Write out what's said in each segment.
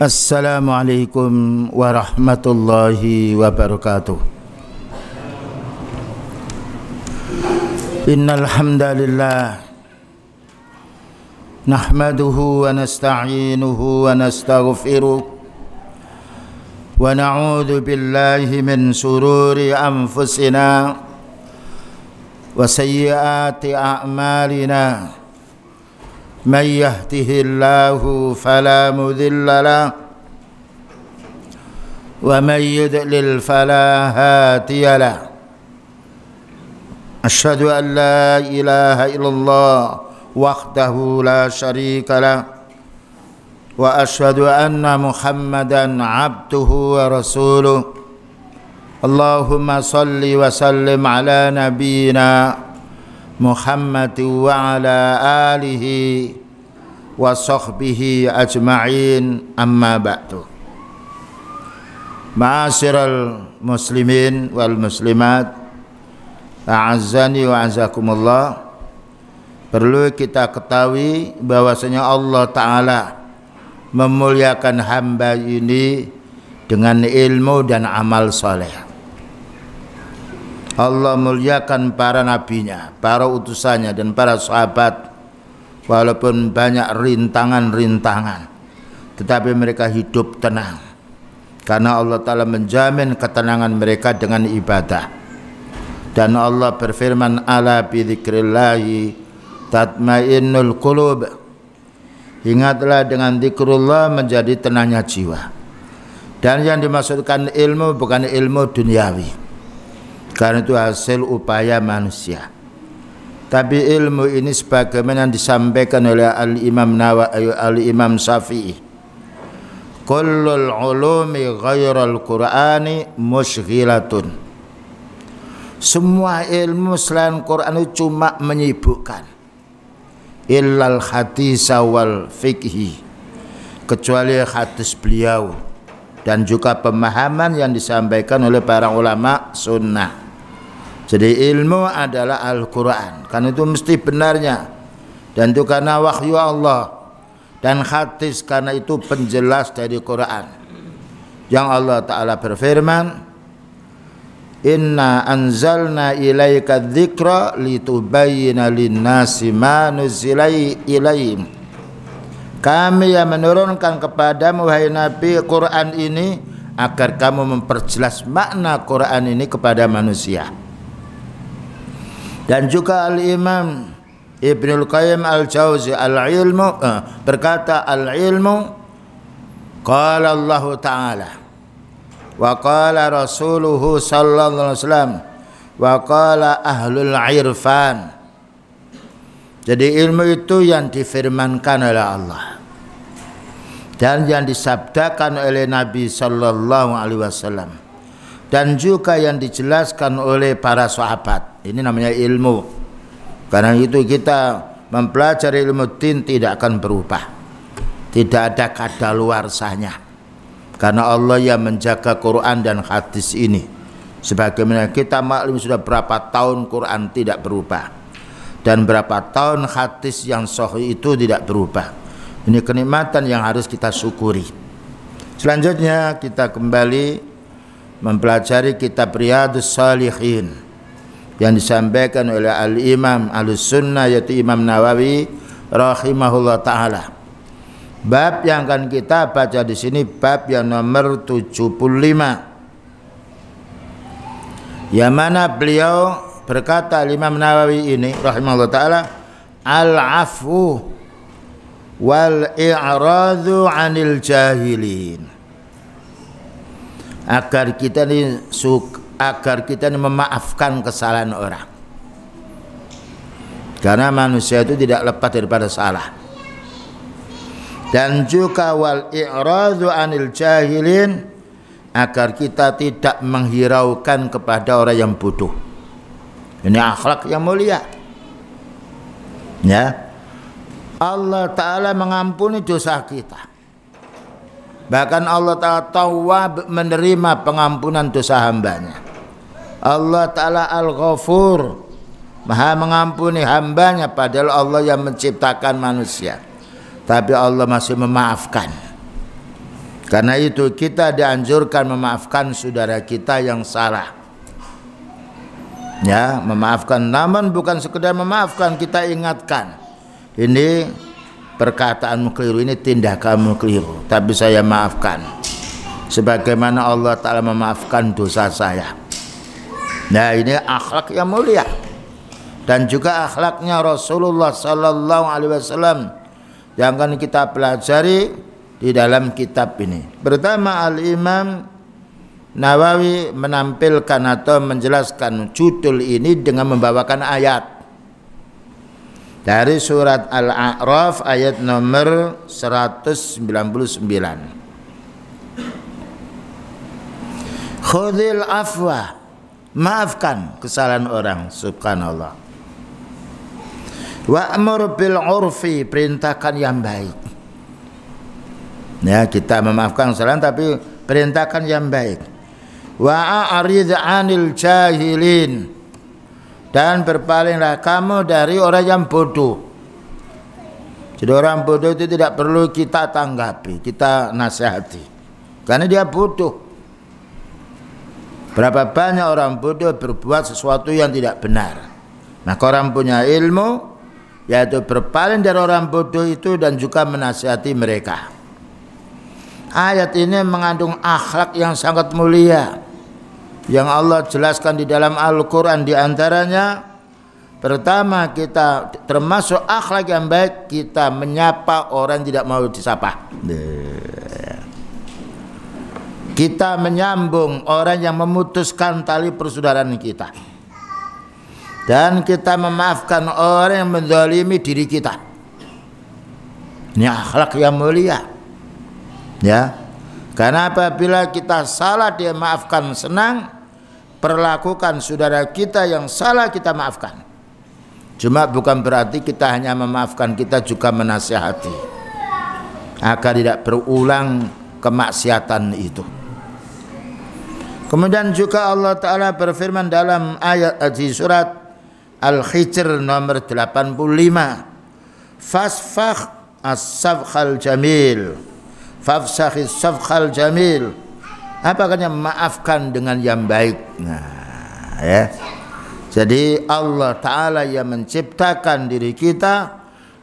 Assalamualaikum warahmatullahi wabarakatuh. Innal hamdalillah nahmaduhu wa nasta'inuhu wa nastaghfiruh wa na'udzu billahi min sururi anfusina wa sayyiati a'malina. Man yahdihillahu fala mudilla lah wa man yudlil fala hadiya lah. Asyhadu an la ilaha illallah wahdahu la syarika lah wa asyhadu anna Muhammadan abduhu wa rasuluh. Allahumma shalli wa sallim ala nabiyyina Muhammad wa ala alihi wa sahbihi ajma'in, amma ba'du. Ma'asyiral muslimin wal muslimat, a'azzani wa a'azzakumullah. Perlu kita ketahui bahwasanya Allah Ta'ala memuliakan hamba ini dengan ilmu dan amal soleh. Allah muliakan para nabinya, para utusannya dan para sahabat, walaupun banyak rintangan-rintangan, tetapi mereka hidup tenang karena Allah Ta'ala menjamin ketenangan mereka dengan ibadah. Dan Allah berfirman, ala bi dzikrillahi tatmainnul qulub. Ingatlah, dengan zikrullah menjadi tenangnya jiwa. Dan yang dimaksudkan ilmu bukan ilmu duniawi, karena itu hasil upaya manusia. Tapi ilmu ini sebagaimana disampaikan oleh Al Imam Nawawi, Al Imam Syafi'i, kullul ulumi ghairul Qur'ani mushghilatun. Semua ilmu selain Quran itu cuma menyibukkan. Illal haditsa wal fiqhi, kecuali hadis beliau dan juga pemahaman yang disampaikan oleh para ulama sunnah. Jadi ilmu adalah Al-Quran, karena itu mesti benarnya, dan itu karena wahyu Allah. Dan hadis karena itu penjelas dari Quran, yang Allah Ta'ala berfirman, inna anzalna ilaika dzikra litubayyina linnasi ma nuzila ilaihim. Kami yang menurunkan kepadamu wahai Nabi Quran ini agar kamu memperjelas makna Quran ini kepada manusia. Dan juga Al Imam Ibnul Qayyim Al Jauzi, berkata, al ilmu qala Allah Ta'ala wa qala rasuluhu sallallahu alaihi wasallam wa qala ahlul irfan. Jadi ilmu itu yang difirmankan oleh Allah dan yang disabdakan oleh Nabi sallallahu alaihi wasallam dan juga yang dijelaskan oleh para sahabat. Ini namanya ilmu. Karena itu kita mempelajari ilmu din tidak akan berubah, tidak ada kadaluarsanya, karena Allah yang menjaga Quran dan hadis ini. Sebagaimana kita maklum sudah berapa tahun Quran tidak berubah dan berapa tahun hadis yang sahih itu tidak berubah. Ini kenikmatan yang harus kita syukuri. Selanjutnya kita kembali mempelajari kitab Riyadhush Shalihin yang disampaikan oleh al-imam al-sunnah yaitu Imam Nawawi rahimahullah ta'ala. Bab yang akan kita baca di sini bab yang nomor 75, yang mana beliau berkata Imam Nawawi ini rahimahullah ta'ala, al-afu wal-i'radu anil jahilin. Agar kita ini memaafkan kesalahan orang, karena manusia itu tidak lepas daripada salah. Dan juga wal i'radu anil jahilin, agar kita tidak menghiraukan kepada orang yang bodoh. Ini akhlak yang mulia, ya. Allah Ta'ala mengampuni dosa kita, bahkan Allah Ta'ala tawab, menerima pengampunan dosa hambanya. Allah Ta'ala Al-Ghafur, maha mengampuni hambanya, padahal Allah yang menciptakan manusia, tapi Allah masih memaafkan. Karena itu kita dianjurkan memaafkan saudara kita yang salah. Ya, memaafkan, namun bukan sekedar memaafkan, kita ingatkan. Ini perkataanmu keliru, ini tindakanmu keliru, tapi saya maafkan. Sebagaimana Allah Ta'ala memaafkan dosa saya. Nah, ini akhlak yang mulia. Dan juga akhlaknya Rasulullah Sallallahu Alaihi Wasallam yang akan kita pelajari di dalam kitab ini. Pertama, Al Imam Nawawi menampilkan atau menjelaskan judul ini dengan membawakan ayat dari surat Al-A'raf ayat nomor 199. Khudil afwa, maafkan kesalahan orang. Subhanallah. Wa'mur bil urfi, perintahkan yang baik. Ya, kita memaafkan kesalahan tapi perintahkan yang baik. Wa a'rid 'anil jahilin, dan berpalinglah kamu dari orang yang bodoh. Jadi orang bodoh itu tidak perlu kita tanggapi, kita nasihati, karena dia bodoh. Berapa banyak orang bodoh berbuat sesuatu yang tidak benar. Maka orang punya ilmu yaitu berpaling dari orang bodoh itu dan juga menasihati mereka. Ayat ini mengandung akhlak yang sangat mulia yang Allah jelaskan di dalam Al-Quran. Di antaranya, pertama, kita termasuk akhlak yang baik, kita menyapa orang tidak mau disapa. Kita menyambung orang yang memutuskan tali persaudaraan kita. Dan kita memaafkan orang yang menzalimi diri kita. Ini akhlak yang mulia. Ya, karena apabila kita salah dia maafkan senang, perlakukan saudara kita yang salah kita maafkan. Cuma bukan berarti kita hanya memaafkan, kita juga menasihati agar tidak berulang kemaksiatan itu. Kemudian juga Allah Ta'ala berfirman dalam ayat di surat Al-Hijr nomor 85, fasfakh as-safkhal jamil, fafsakhis safkhal jamil, apa katanya, maafkan dengan yang baik. Nah, ya. Jadi Allah Ta'ala yang menciptakan diri kita,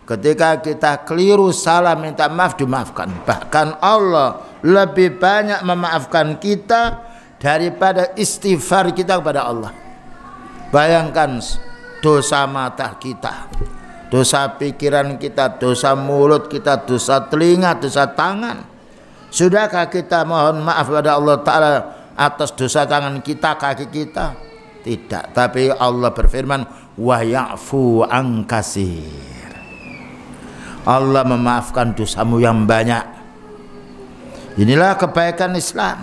ketika kita keliru salah minta maaf dimaafkan. Bahkan Allah lebih banyak memaafkan kita daripada istighfar kita kepada Allah. Bayangkan dosa mata kita, dosa pikiran kita, dosa mulut kita, dosa telinga, dosa tangan. Sudahkah kita mohon maaf kepada Allah Ta'ala atas dosa tangan kita, kaki kita? Tidak. Tapi Allah berfirman, wa ya'fu an katsir, Allah memaafkan dosamu yang banyak. Inilah kebaikan Islam,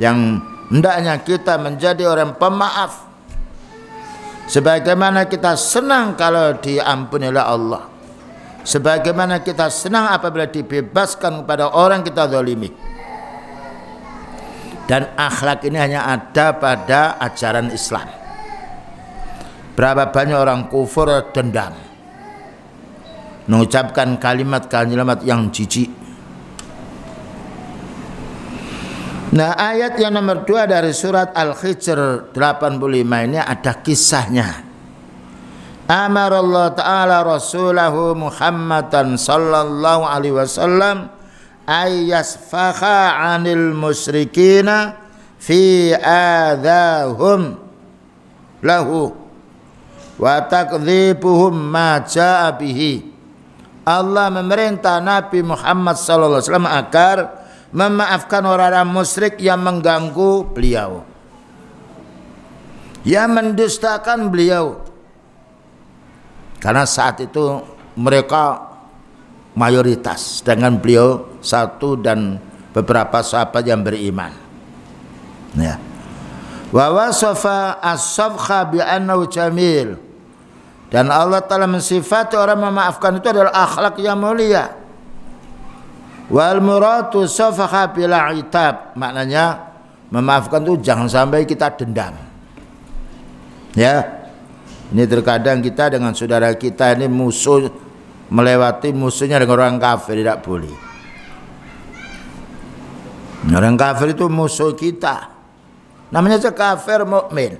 yang hendaknya kita menjadi orang pemaaf. Sebagaimana kita senang kalau diampuni oleh Allah, sebagaimana kita senang apabila dibebaskan kepada orang kita zalimi. Dan akhlak ini hanya ada pada ajaran Islam. Berapa banyak orang kufur dendam, mengucapkan kalimat-kalimat yang jijik. Nah, ayat yang nomor 2 dari surat Al-Hijr 85 ini ada kisahnya. Amarallah Ta'ala Rasulahu Muhammadan Sallallahu Alaihi Wasallam ayyasfakha anil musyrikina fi adhahum lahu wa takdhibuhum ma ja'a bihi. Allah memerintah Nabi Muhammad Sallallahu Alaihi Wasallam agar memaafkan orang-orang musyrik yang mengganggu beliau, yang mendustakan beliau. Karena saat itu mereka mayoritas, dengan beliau satu dan beberapa sahabat yang beriman. Ya. Wa wasafa as-safkha bi annahu jamil, dan Allah Ta'ala mensifati orang memaafkan itu adalah akhlak yang mulia. Wal muratu safakha bila itab, maknanya memaafkan itu jangan sampai kita dendam. Ya, ini terkadang kita dengan saudara kita ini musuh, melewati musuhnya dengan orang kafir, tidak boleh. Orang kafir itu musuh kita. Namanya saja kafir mukmin.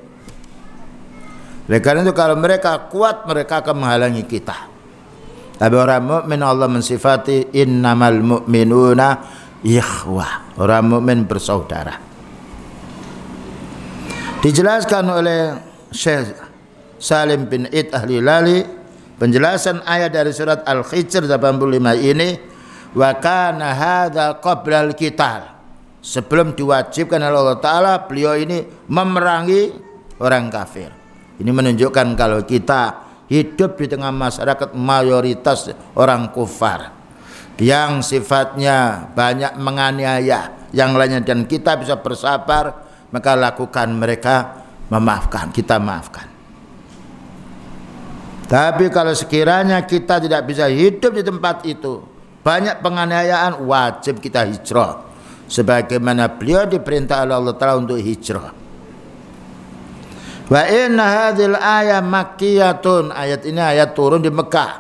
Oleh karena itu kalau mereka kuat, mereka akan menghalangi kita. Tapi orang mukmin Allah mensifati innamal mu'minuna ikhwah. Orang mukmin bersaudara. Dijelaskan oleh Syekh Salim bin Ied Al-Hilali, penjelasan ayat dari surat Al-Hijr 85 ini, wa kana hadza qabla al-qital. Sebelum diwajibkan oleh Allah Ta'ala, beliau ini memerangi orang kafir. Ini menunjukkan kalau kita hidup di tengah masyarakat mayoritas orang kufar yang sifatnya banyak menganiaya yang lainnya, dan kita bisa bersabar, maka lakukan mereka memaafkan, kita maafkan. Tapi kalau sekiranya kita tidak bisa hidup di tempat itu, banyak penganiayaan, wajib kita hijrah. Sebagaimana beliau diperintah oleh Allah Ta'ala untuk hijrah. Wa inna hadhil ayat makkiyatun. Ayat ini ayat turun di Mekah.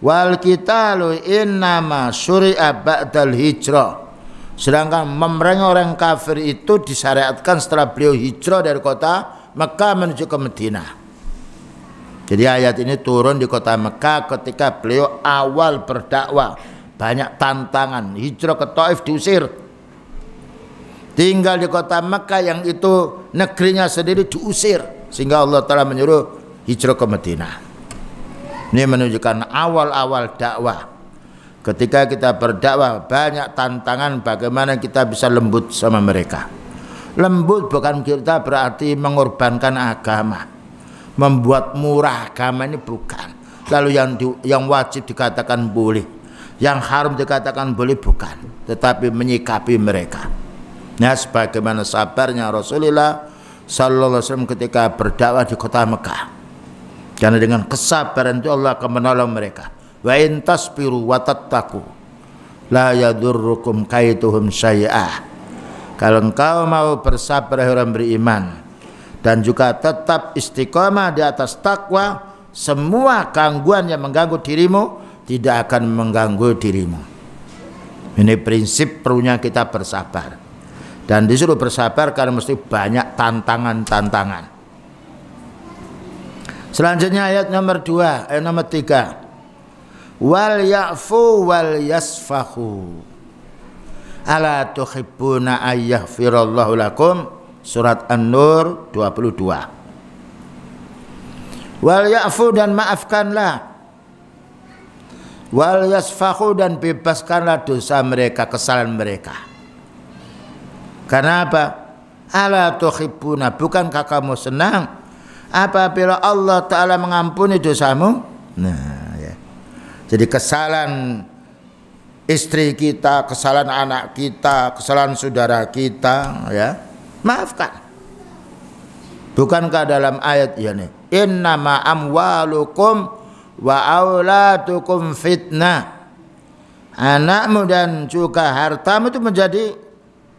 Wal qitalu innama syuri'a ba'dal hijrah. Sedangkan memerangi orang kafir itu disyariatkan setelah beliau hijrah dari kota Mekah menuju ke Madinah. Jadi ayat ini turun di kota Mekah ketika beliau awal berdakwah. Banyak tantangan. Hijrah ke Taif diusir. Tinggal di kota Mekah yang itu negerinya sendiri diusir. Sehingga Allah Ta'ala menyuruh hijrah ke Madinah. Ini menunjukkan awal-awal dakwah. Ketika kita berdakwah banyak tantangan, bagaimana kita bisa lembut sama mereka. Lembut bukan kita berarti mengorbankan agama, membuat murah agama, ini bukan. Lalu yang wajib dikatakan boleh, yang haram dikatakan boleh, bukan. Tetapi menyikapi mereka. Nah, sebagaimana sabarnya Rasulullah Sallallahu Alaihi Wasallam ketika berdakwah di kota Mekah. Karena dengan kesabaran itu Allah akan menolong mereka. Wa in tasbiru wa tattaqu la yadurrukum kaituhum syai'ah. Kalau engkau mau bersabar orang beriman dan juga tetap istiqamah di atas takwa, semua gangguan yang mengganggu dirimu tidak akan mengganggu dirimu. Ini prinsip perlunya kita bersabar. Dan disuruh bersabar karena mesti banyak tantangan-tantangan. Selanjutnya ayat nomor 3. Wal ya'fu wal yasfahu ala tuhibbuna ayyaghfirallahu lakum. Surat An-Nur 22. Wal ya'fu, dan maafkanlah. Wal yasfahu, dan bebaskanlah dosa mereka, kesalahan mereka. Kenapa? Ala tuhibbuna, bukankah kamu senang apabila Allah Ta'ala mengampuni dosamu? Nah, jadi kesalahan istri kita, kesalahan anak kita, kesalahan saudara kita, ya, maafkan. Bukankah dalam ayat ini, innama amwalukum wa auladukum fitnah. Anakmu dan juga hartamu itu menjadi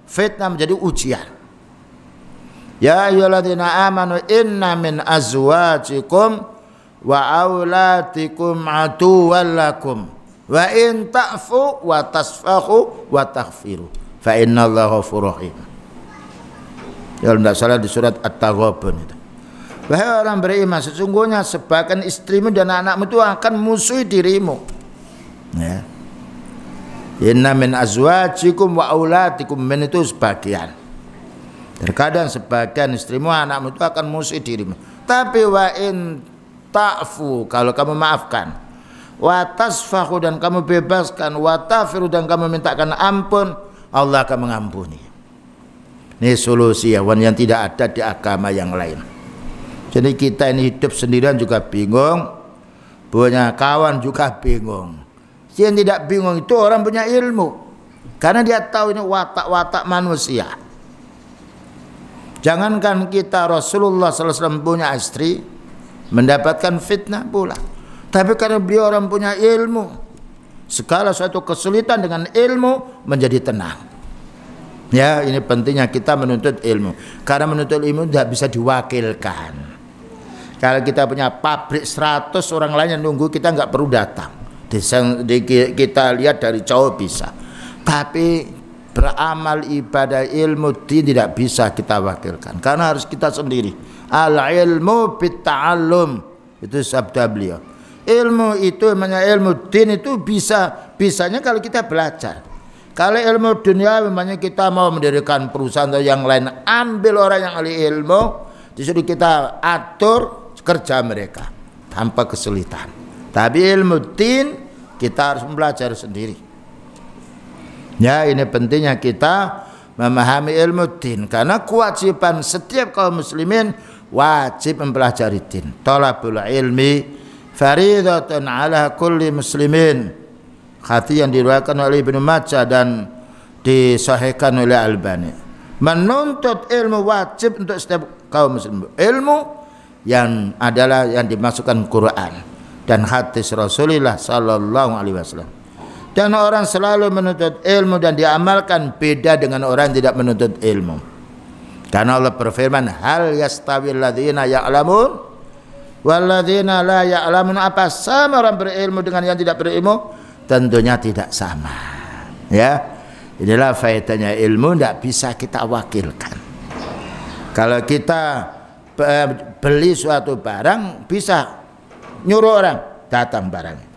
fitnah, menjadi ujian. Ya ayyuhalladzina amanu inna min azwajikum wa aulatikum aduwallakum wa in ta'fu wa tasfahu wa taghfiru fa innallaha ghafurur rahim. Kalau tidak salah di surat At-Taghabun itu. Wahai orang beriman, sesungguhnya sebagian istrimu dan anak-anakmu itu akan musuhi dirimu. Ya. Inna min azwajikum wa aulatikum, min itu sebagian. Terkadang sebagian istrimu, anakmu itu akan musuhi dirimu. Tapi wa in ta'fu, kalau kamu maafkan, wa tasfahu, dan kamu bebaskan, wa taghfiru, dan kamu mintakan ampun, Allah akan mengampuni. Ini solusi yang tidak ada di agama yang lain. Jadi kita ini hidup sendirian juga bingung, punya kawan juga bingung. Yang tidak bingung itu orang punya ilmu, karena dia tahu ini watak-watak manusia. Jangankan kita, Rasulullah SAW punya istri mendapatkan fitnah pula. Tapi karena beliau orang punya ilmu, segala suatu kesulitan dengan ilmu menjadi tenang. Ya, ini pentingnya kita menuntut ilmu. Karena menuntut ilmu tidak bisa diwakilkan. Kalau kita punya pabrik 100, orang lain yang nunggu, kita nggak perlu datang. Kita lihat dari jauh bisa. Tapi beramal ibadah ilmu din tidak bisa kita wakilkan, karena harus kita sendiri. Al ilmu bitta'allum, itu sabda beliau. Ilmu itu namanya ilmu din itu bisanya kalau kita belajar. Kalau ilmu dunia memangnya kita mau mendirikan perusahaan atau yang lain, ambil orang yang ahli ilmu, disuruh kita atur kerja mereka tanpa kesulitan. Tapi ilmu din kita harus belajar sendiri. Ya, ini pentingnya kita memahami ilmu din, karena kewajiban setiap kaum muslimin wajib mempelajari din. Thalabul ilmi faridatun ala kulli muslimin. Hadis yang diriwayatkan oleh Ibnu Majah dan disahihkan oleh Albani. Menuntut ilmu wajib untuk setiap kaum muslim. Ilmu yang adalah yang dimasukkan Quran dan hadis Rasulullah sallallahu alaihi wasallam. Dan orang selalu menuntut ilmu dan diamalkan, beda dengan orang yang tidak menuntut ilmu. Karena Allah berfirman, hal yastawil ladzina ya'lamun wal ladzina la ya'lamun, apa sama orang berilmu dengan yang tidak berilmu? Tentunya tidak sama. Ya, inilah faedahnya ilmu, tidak bisa kita wakilkan. Kalau kita beli suatu barang, bisa nyuruh orang datang barangnya.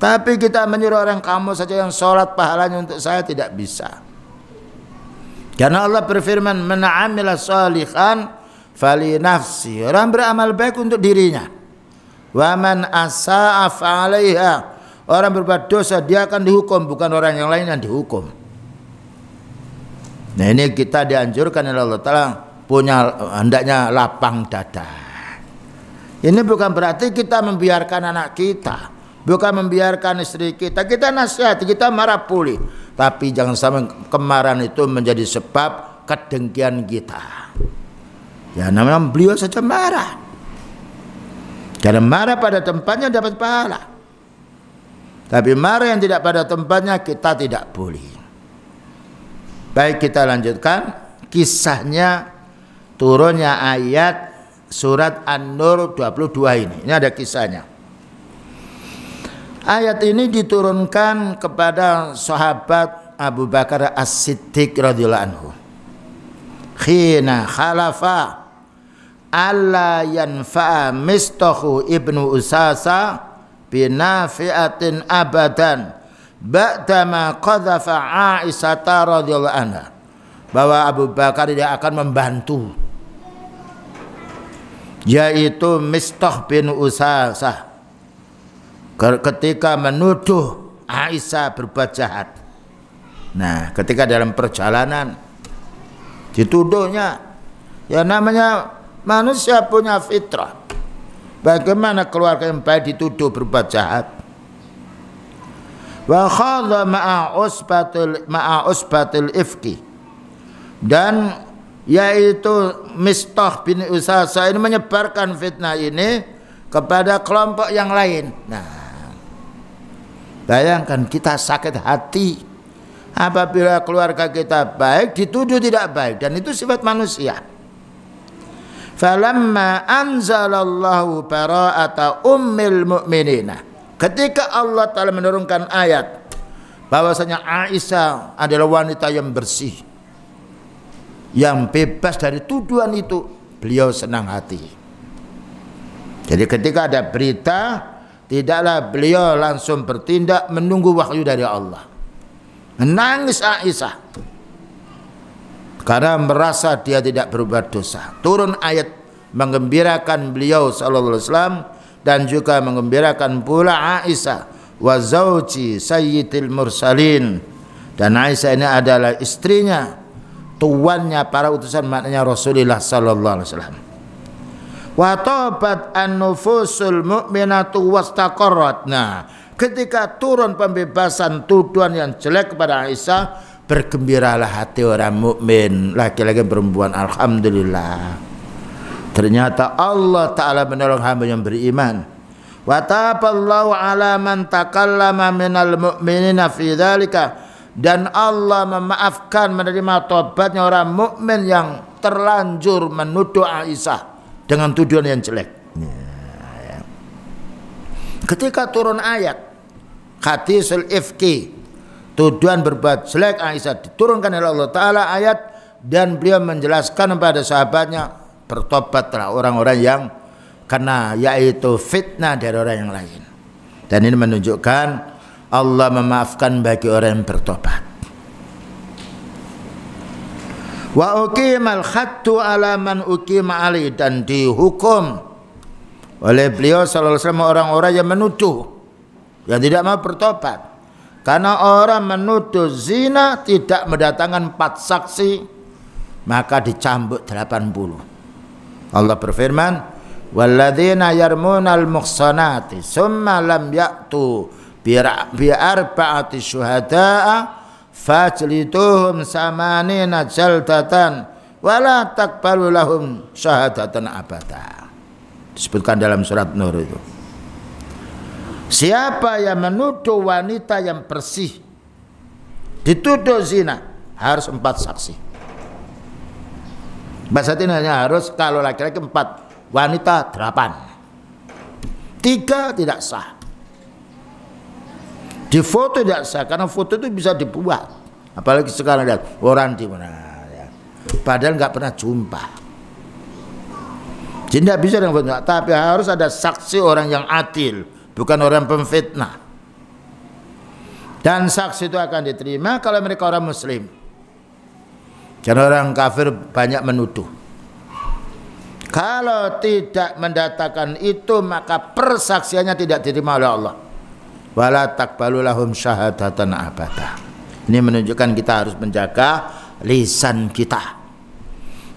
Tapi kita menyuruh orang, kamu saja yang sholat pahalanya untuk saya, tidak bisa. Karena Allah berfirman, man 'amila shalihan fali nafsi, orang beramal baik untuk dirinya, wa man asaa fa'alaiha. Orang berbuat dosa dia akan dihukum, bukan orang yang lain yang dihukum. Nah, ini kita dianjurkan oleh Allah Ta'ala, punya hendaknya lapang dada. Ini bukan berarti kita membiarkan anak kita, bukan membiarkan istri kita. Kita nasihati, kita marah pulih, tapi jangan sampai kemarahan itu menjadi sebab kedengkian kita. Ya, namanya beliau saja marah. Karena marah pada tempatnya dapat pahala, tapi marah yang tidak pada tempatnya kita tidak boleh. Baik, kita lanjutkan kisahnya turunnya ayat surat An-Nur 22 ini. Ini ada kisahnya. Ayat ini diturunkan kepada sahabat Abu Bakar As-Siddiq radhiyallahu anhu. Khina khalafa alla yanfa'a Mistah bin Usasah binafiatin abadan ba'dama qadhafa Aisyah radhiyallahu anha, bahwa Abu Bakar tidak akan membantu, yaitu Mistah bin Usasah, ketika menuduh Aisyah berbuat jahat. Nah, ketika dalam perjalanan dituduhnya, ya namanya manusia punya fitrah. Bagaimana keluarga yang baik dituduh berbuat jahat? Wa khadha ma'a usbatil ifki, dan yaitu Mistah bin Usasah ini menyebarkan fitnah ini kepada kelompok yang lain. Nah, bayangkan kita sakit hati apabila keluarga kita baik dituduh tidak baik, dan itu sifat manusia. Falamma anzalallahu bara'ata ummil mu'minina, ketika Allah Ta'ala menurunkan ayat bahwasanya Aisyah adalah wanita yang bersih, yang bebas dari tuduhan itu, beliau senang hati. Jadi ketika ada berita, tidaklah beliau langsung bertindak, menunggu wahyu dari Allah. Menangis Aisyah karena merasa dia tidak berbuat dosa. Turun ayat menggembirakan beliau sallallahu alaihi wasallam, dan juga menggembirakan pula Aisyah wa zauji sayyidil mursalin, dan Aisyah ini adalah istrinya, tuannya para utusan, maknanya Rasulullah sallallahu alaihi wasallam. Wa tabat an-nufusul mu'minatu wastaqarrat. Nah, ketika turun pembebasan tuduhan yang jelek kepada Aisyah, bergembiralah hati orang mukmin, laki-laki perempuan, alhamdulillah. Ternyata Allah Ta'ala menolong hamba yang beriman. Wa taballahu ala man takallama minal mu'minina fi dzalika, dan Allah memaafkan, menerima tobatnya orang mukmin yang terlanjur menuduh Aisyah dengan tuduhan yang jelek. Ketika turun ayat hadisul ifki, tuduhan berbuat jelek Aisyah, diturunkan oleh Allah Ta'ala ayat, dan beliau menjelaskan kepada sahabatnya, bertobatlah orang-orang yang kena, yaitu fitnah dari orang yang lain. Dan ini menunjukkan Allah memaafkan bagi orang yang bertobat. Wa uqimal khattu ala man uqima ali, dan dihukum oleh beliau sallallahu alaihi wasallam orang-orang yang menuduh, yang tidak mau bertobat. Karena orang menuduh zina tidak mendatangkan 4 saksi, maka dicambuk 80. Allah berfirman, walladzina yarmunal muhsanati summa lam ya'tu bi arba'ati syuhadaa fajlituhum samanina jaldatan wala takbalu lahum syahadatan abada. Disebutkan dalam surat Nur itu. Siapa yang menuduh wanita yang bersih dituduh zina harus 4 saksi. Bahasa ini hanya harus kalau laki-laki 4, wanita 8, 3 tidak sah. Di foto tidak sah, karena foto itu bisa dibuat. Apalagi sekarang ada orang di mana, ya. Padahal nggak pernah jumpa. Jadi tidak bisa dengan foto, tapi harus ada saksi orang yang adil, bukan orang pemfitnah. Dan saksi itu akan diterima kalau mereka orang Muslim. Karena orang kafir banyak menuduh. Kalau tidak mendatangkan itu, maka persaksiannya tidak diterima oleh Allah. Wala takbalu lahum syahadatan abada. Ini menunjukkan kita harus menjaga lisan kita.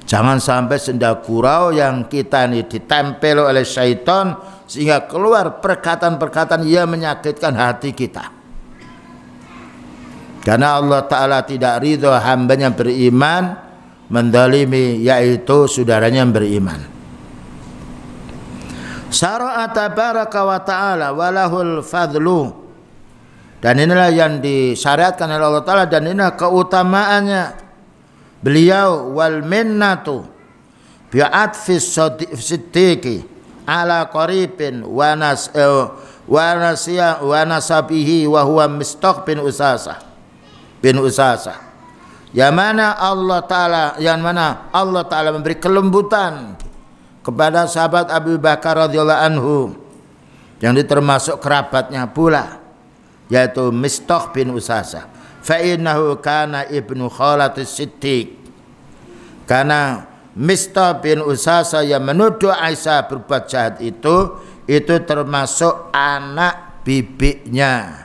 Jangan sampai senda gurau yang kita ini ditempel oleh syaitan sehingga keluar perkataan-perkataan yang menyakitkan hati kita. Karena Allah Ta'ala tidak ridho hambanya beriman mendalimi, yaitu saudaranya yang beriman. Syara'a tabaraka wa ta'ala walahul fadlu, dan inilah yang disyariatkan oleh Allah Ta'ala, dan inilah keutamaannya beliau. Wal minnatu bi'atfis siddiqi ala qaribin wa nasabihi wa huwa Mistah bin Usasah yang mana Allah Ta'ala memberi kelembutan kepada sahabat Abu Bakar radhiyallahu anhu yang ditermasuk kerabatnya pula, yaitu Mistah bin Usasah. Fa innahu kana ibnu khalatis siddiq, karena Mistah bin Usasah yang menuduh Aisyah berbuat jahat itu termasuk anak bibiknya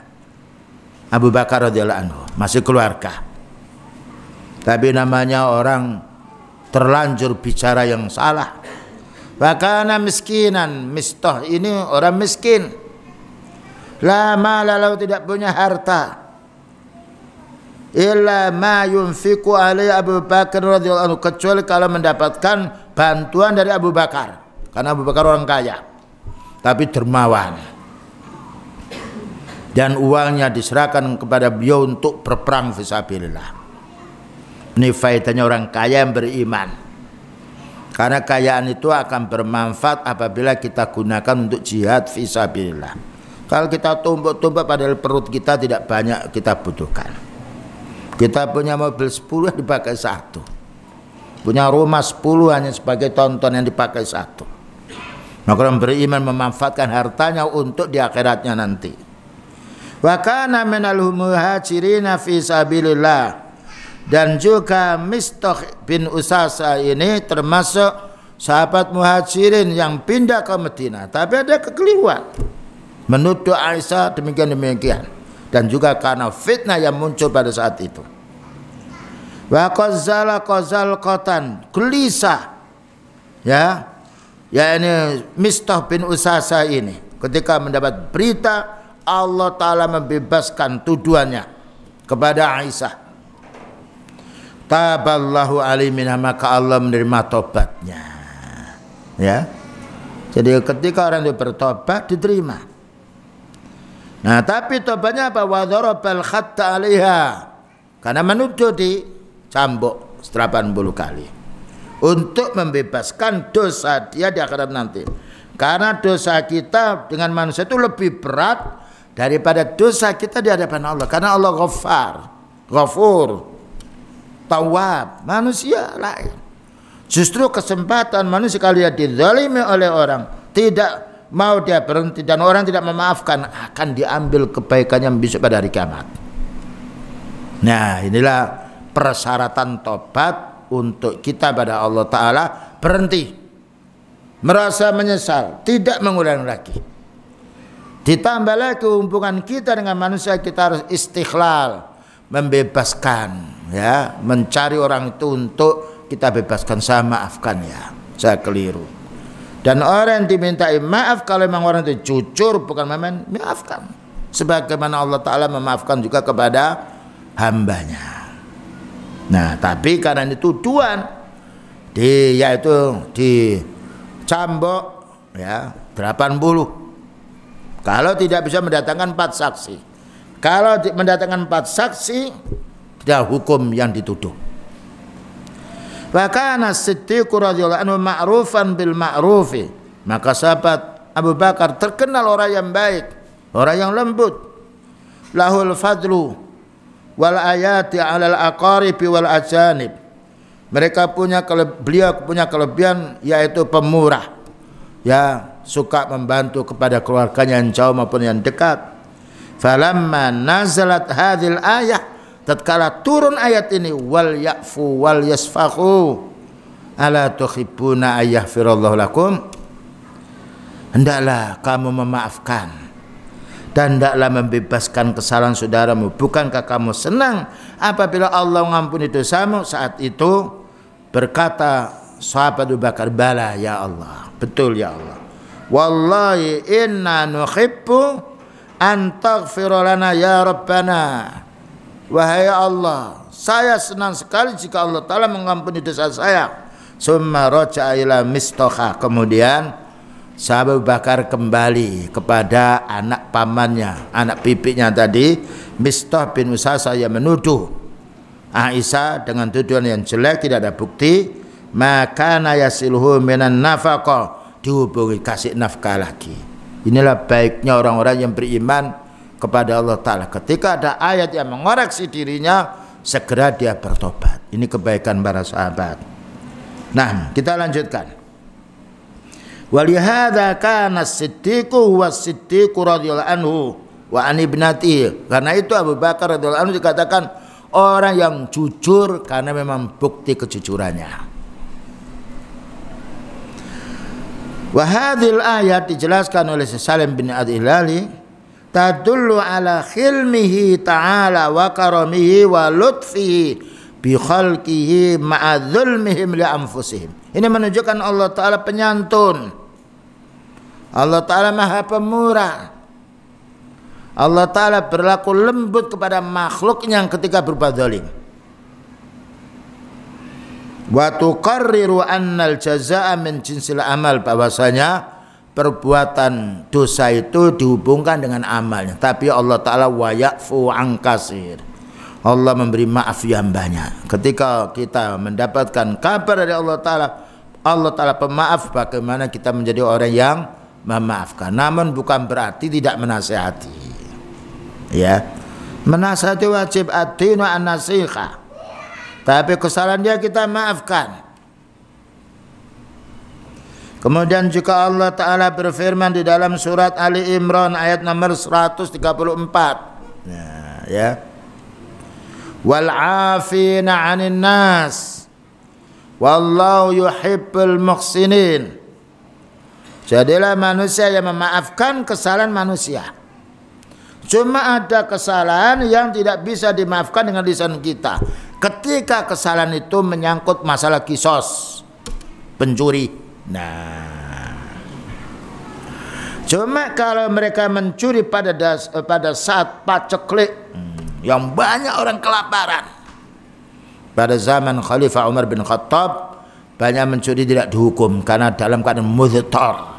Abu Bakar radhiyallahu anhu, masih keluarga. Tapi namanya orang terlanjur bicara yang salah. Wakana miskinan, Mistah ini orang miskin, lama lalu tidak punya harta, illa ma yunfiku alaihi Abu Bakar radhiyallahu anhu, kecuali kalau mendapatkan bantuan dari Abu Bakar, karena Abu Bakar orang kaya tapi dermawan, dan uangnya diserahkan kepada beliau untuk berperang fisabilillah. Ini faedahnya orang kaya yang beriman. Karena kekayaan itu akan bermanfaat apabila kita gunakan untuk jihad fisabilillah. Kalau kita tumpuk-tumpuk padahal perut kita tidak banyak kita butuhkan. Kita punya mobil 10 dipakai 1. Punya rumah 10 hanya sebagai tonton yang dipakai 1. Maka orang beriman memanfaatkan hartanya untuk di akhiratnya nanti. Wa kana minal muhajirina fisabilillah. Dan juga Mistah bin Usasah ini termasuk sahabat muhajirin yang pindah ke Madinah, tapi ada kekeliruan menuduh Aisyah demikian-demikian, dan juga karena fitnah yang muncul pada saat itu. Wa qazzala qazzalqatan, gelisah ya, yakni Mistah bin Usasah ini ketika mendapat berita Allah Ta'ala membebaskan tuduhannya kepada Aisyah. Taballahu alimina, maka Allah menerima tobatnya. Ya. Jadi ketika orang itu bertobat diterima. Nah, tapi tobatnya apa? Wa darabal khatta 'alaiha. Karena menuduh dicambuk 80 kali. Untuk membebaskan dosa dia di akhirat nanti. Karena dosa kita dengan manusia itu lebih berat daripada dosa kita di hadapan Allah, karena Allah Ghaffar, Ghafur, Tawab. Manusia lain, justru kesempatan manusia kali dizalimi oleh orang, tidak mau dia berhenti dan orang tidak memaafkan, akan diambil kebaikannya besok pada hari kiamat. Nah, inilah persyaratan tobat untuk kita pada Allah Ta'ala, berhenti, merasa menyesal, tidak mengulangi lagi. Ditambah lagi hubungan kita dengan manusia, kita harus istikhlal, membebaskan, ya, mencari orang itu untuk kita bebaskan, saya maafkan ya, saya keliru. Dan orang yang dimintai maaf, kalau memang orang itu jujur, bukan main-main, maafkan, sebagaimana Allah Ta'ala memaafkan juga kepada hambanya. Nah, tapi karena ini tuduhan, yaitu dicambuk ya 80 kalau tidak bisa mendatangkan 4 saksi. Kalau mendatangkan 4 saksi, dia hukum yang dituduh. Bahkan As-Siddiq radhiyallahu anhu ma'rufan bil ma'rufi, maka sahabat Abu Bakar terkenal orang yang baik, orang yang lembut. Lahul fadlu wal ayati 'alal aqaribi wal ajanib. Mereka punya beliau punya kelebihan yaitu pemurah. Ya, suka membantu kepada keluarganya yang jauh maupun yang dekat. Falamma nazalat hadhil ayah, tatkala turun ayat ini, wal ya'fu wal yasfahu ala tuhibbuna ayaghfirallahu lakum. Hendaklah kamu memaafkan dan tidaklah membebaskan kesalahan saudaramu. Bukankah kamu senang apabila Allah mengampuni dosamu? Saat itu berkata sahabat Abu Bakar, bala ya Allah, betul ya Allah. Wallahi inna nuhibbu an taghfir lana ya Rabbana. Wahai Allah, saya senang sekali jika Allah Ta'ala mengampuni dosa saya. Summa raja'a ila Mistah. Kemudian sahabat Abu Bakar kembali kepada anak pamannya, anak pipiknya tadi, Mistah bin Usasah, yang menuduh Aisyah dengan tuduhan yang jelek, tidak ada bukti. Maka nayasilhu minan nafaqah, dihubungi kasih nafkah lagi. Inilah baiknya orang-orang yang beriman kepada Allah Ta'ala. Ketika ada ayat yang mengoreksi dirinya, segera dia bertobat. Ini kebaikan para sahabat. Nah, kita lanjutkan. Walihada kana as-siddiqu wa as-siddiqu radhiyallahu anhu wa an ibnatihi. Karena itu Abu Bakar radhiyallahu anhu dikatakan orang yang jujur karena memang bukti kejujurannya. Wa hadhil ayat dijelaskan oleh Syekh Salim bin Ied Al-Hilali, tadullu ala khilmihi ta'ala wa karamihi wa lutfihi bi khalqihi ma'a zulmihim li anfusihim. Ini menunjukkan Allah Ta'ala penyantun, Allah Ta'ala maha pemurah, Allah Ta'ala berlaku lembut kepada makhluknya yang ketika berbuat zalim. Wa tuqarriru annal jazaa'a min jinsil amal, bahwasanya perbuatan dosa itu dihubungkan dengan amalnya. Tapi Allah Ta'ala wa ya'fu an katsir, Allah memberi maaf yang banyak. Ketika kita mendapatkan kabar dari Allah Ta'ala, Allah Ta'ala pemaaf, bagaimana kita menjadi orang yang memaafkan. Namun bukan berarti tidak menasihati, ya. Menasihati wajib, ad-dinu an-nasiha. Tapi kesalahan dia kita maafkan. Kemudian juga Allah Ta'ala berfirman di dalam surat Ali Imran ayat nomor 134, nah, ya, wal 'afina 'anil nas wallahu yuhibbul muhsinin. Jadilah manusia yang memaafkan kesalahan manusia. Cuma ada kesalahan yang tidak bisa dimaafkan dengan lisan kita, ketika kesalahan itu menyangkut masalah kisos, pencuri. Nah, cuma kalau mereka mencuri pada saat paceklik, yang banyak orang kelaparan. Pada zaman Khalifah Umar bin Khattab, banyak mencuri tidak dihukum karena dalam keadaan mudhitar,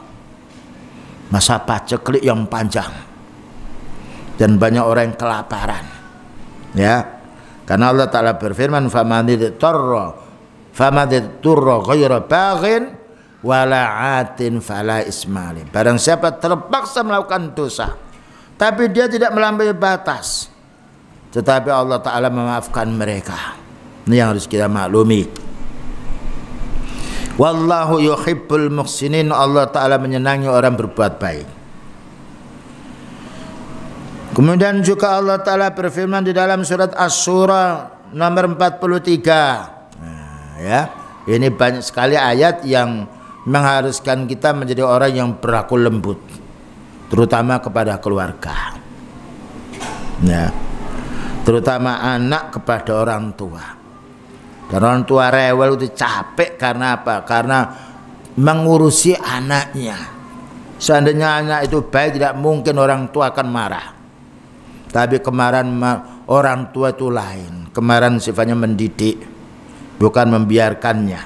masa paceklik yang panjang, dan banyak orang yang kelaparan, ya. Karena Allah Ta'ala berfirman, famadhitarra ghayra baghin wala'atin fala ismalim. Barang siapa terpaksa melakukan dosa tapi dia tidak melampaui batas, tetapi Allah Ta'ala memaafkan mereka. Ini yang harus kita maklumi. Wallahu yuhibbul muhsinin, Allah Ta'ala menyenangi orang berbuat baik. Kemudian juga Allah Ta'ala berfirman di dalam surat Asy-Syura nomor 43. Nah, ya, ini banyak sekali ayat yang mengharuskan kita menjadi orang yang berlaku lembut, terutama kepada keluarga, ya, terutama anak kepada orang tua. Dan orang tua rewel itu capek karena apa? Karena mengurusi anaknya. Seandainya anak itu baik, tidak mungkin orang tua akan marah. Tapi kemarahan orang tua itu lain. Kemarahan sifatnya mendidik, bukan membiarkannya.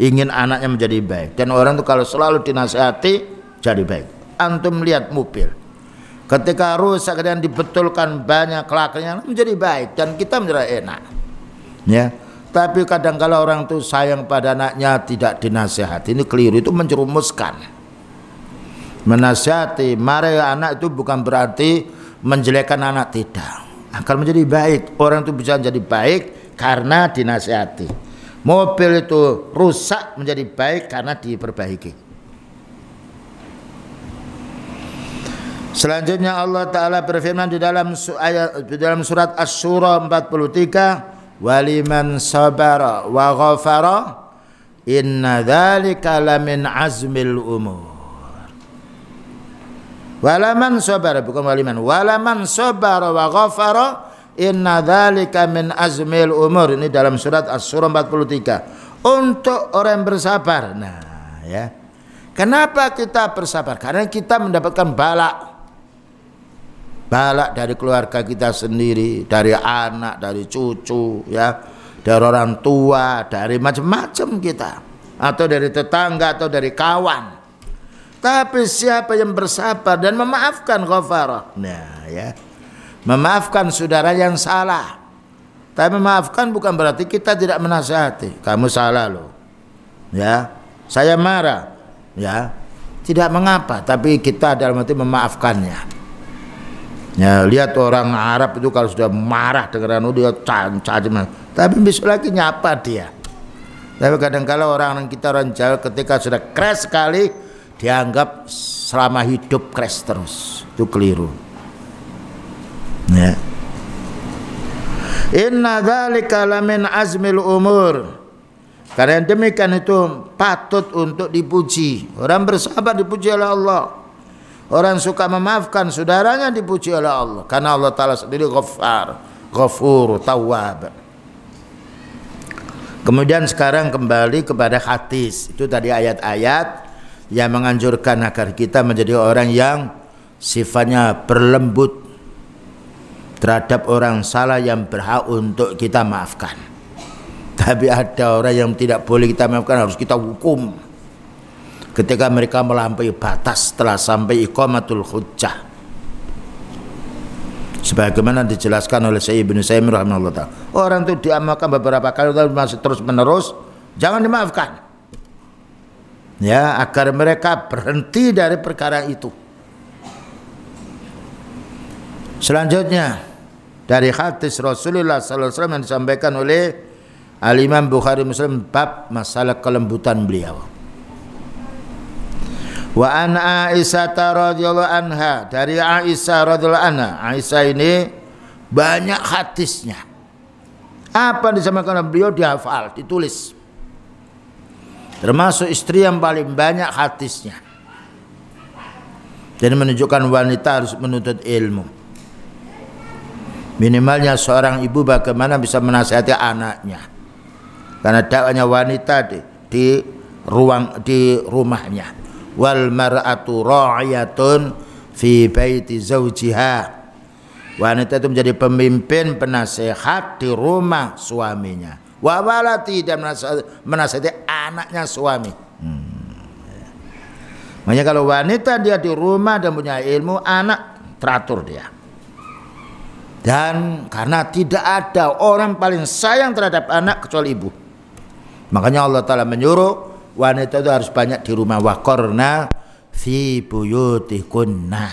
Ingin anaknya menjadi baik. Dan orang itu kalau selalu dinasihati jadi baik. Antum lihat mobil, ketika rusak dan dibetulkan banyak kelakuannya menjadi baik dan kita menjadi enak, ya. Tapi kadang-kala orang itu sayang pada anaknya tidak dinasihati, ini keliru, itu menjerumuskan. Menasihati marahi anak itu bukan berarti menjelekkan anak, tidak. Akan menjadi baik. Orang itu bisa menjadi baik karena dinasihati. Mobil itu rusak menjadi baik karena diperbaiki. Selanjutnya Allah Ta'ala berfirman di dalam surat Asy-Syura 43, waliman sabara wa ghafara inna dzalika lamin azmil umur. Walaman sabara, bukan waliman, walaman sabara wa ghafara inna dzalika min azmil umur. Ini dalam surat Asy-Syura 43. Untuk orang yang bersabar. Nah, ya. Kenapa kita bersabar? Karena kita mendapatkan balak. Balak dari keluarga kita sendiri, dari anak, dari cucu, ya, dari orang tua, dari macam-macam kita, atau dari tetangga, atau dari kawan. Tapi siapa yang bersabar dan memaafkan, ghafarah. Nah, ya. Memaafkan saudara yang salah. Tapi memaafkan bukan berarti kita tidak menasihati. Kamu salah loh, ya, saya marah, ya, tidak mengapa. Tapi kita dalam arti memaafkannya, ya. Lihat orang Arab itu kalau sudah marah dengan anu, dia caciman, tapi besok lagi nyapa dia. Tapi kadang-kala orang kita, orang Jawa, ketika sudah keras sekali dianggap selama hidup keras terus. Itu keliru, ya. Inna dzalika lamin azmil umur. Karena demikian itu patut untuk dipuji. Orang bersabar dipuji oleh Allah. Orang suka memaafkan saudaranya dipuji oleh Allah. Karena Allah Ta'ala sendiri Ghaffar, Ghafur, Tawwab. Kemudian sekarang kembali kepada hadis. Itu tadi ayat-ayat yang menganjurkan agar kita menjadi orang yang sifatnya berlembut terhadap orang salah yang berhak untuk kita maafkan. Tapi ada orang yang tidak boleh kita maafkan, harus kita hukum ketika mereka melampaui batas setelah sampai iqamatul hujjah, sebagaimana dijelaskan oleh Syekh Ibnu Sa'di rahimahullah ta'ala. Orang itu diamalkan beberapa kali masih terus menerus, jangan dimaafkan, ya, agar mereka berhenti dari perkara itu. Selanjutnya dari hadis Rasulullah sallallahu alaihi wasallam yang disampaikan oleh Al Imam Bukhari Muslim bab masalah kelembutan beliau. Wa an Aisyah radhiyallahu anha, dari Aisyah radhiyallahu anha. Aisyah ini banyak hadisnya. Apa disampaikan oleh beliau dihafal, ditulis. Termasuk istri yang paling banyak hadisnya. Jadi menunjukkan wanita harus menuntut ilmu. Minimalnya seorang ibu bagaimana bisa menasihati anaknya, karena dakwanya wanita di rumahnya. Wal mar'atu ra'iyatun fi baiti zawjiha. Wanita itu menjadi pemimpin, penasehat di rumah suaminya. Wa walati, dan menasihati anaknya suami. Makanya kalau wanita dia di rumah dan punya ilmu, anak teratur dia. Dan karena tidak ada orang paling sayang terhadap anak kecuali ibu. Makanya Allah Ta'ala menyuruh wanita itu harus banyak di rumah. Wa qarna fi buyutikunna,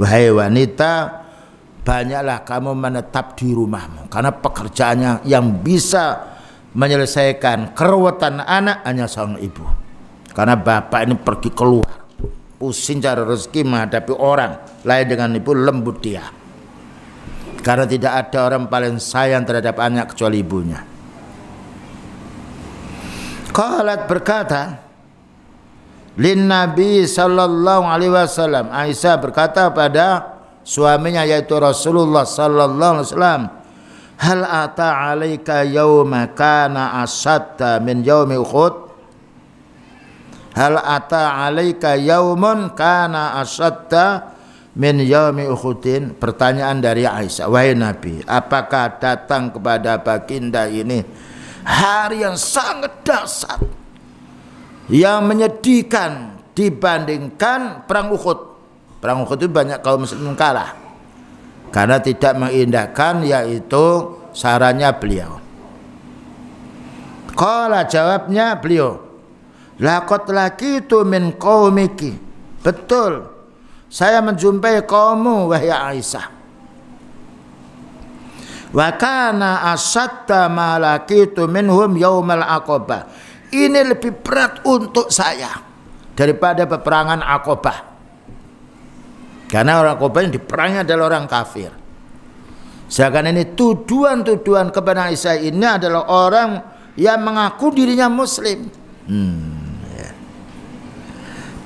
Wahai wanita, banyaklah kamu menetap di rumahmu, karena pekerjaannya yang bisa menyelesaikan keruwetan anak hanya seorang ibu. Karena bapak ini pergi keluar, pusing cari rezeki, menghadapi orang lain dengan ibu lembut dia. Karena tidak ada orang paling sayang terhadap anak kecuali ibunya. Qalat berkata, lin Nabi sallallahu alaihi wasallam, Aisyah berkata pada suaminya yaitu Rasulullah sallallahu alaihi wasallam, hal ata alaika yauma kana asadda min yaumi Uhud? Hal ata alaika yaumun kana asadda min yaumi Uhudin? Pertanyaan dari Aisyah, wahai Nabi, apakah datang kepada baginda ini hari yang sangat dahsyat, yang menyedihkan dibandingkan perang Uhud. Perang Uhud itu banyak kaum muslimin kalah karena tidak mengindahkan yaitu sarannya beliau. Qala, jawabnya beliau, laqad laqitu min qaumiki, betul saya menjumpai kaummu wahai Aisyah, wa kana asadda ma laqitu minhum yaumal aqabah. Ini lebih berat untuk saya daripada peperangan Aqabah. Karena orang Aqabah yang diperangi adalah orang kafir. Sedangkan ini tuduhan-tuduhan kepada Aisyah ini adalah orang yang mengaku dirinya muslim.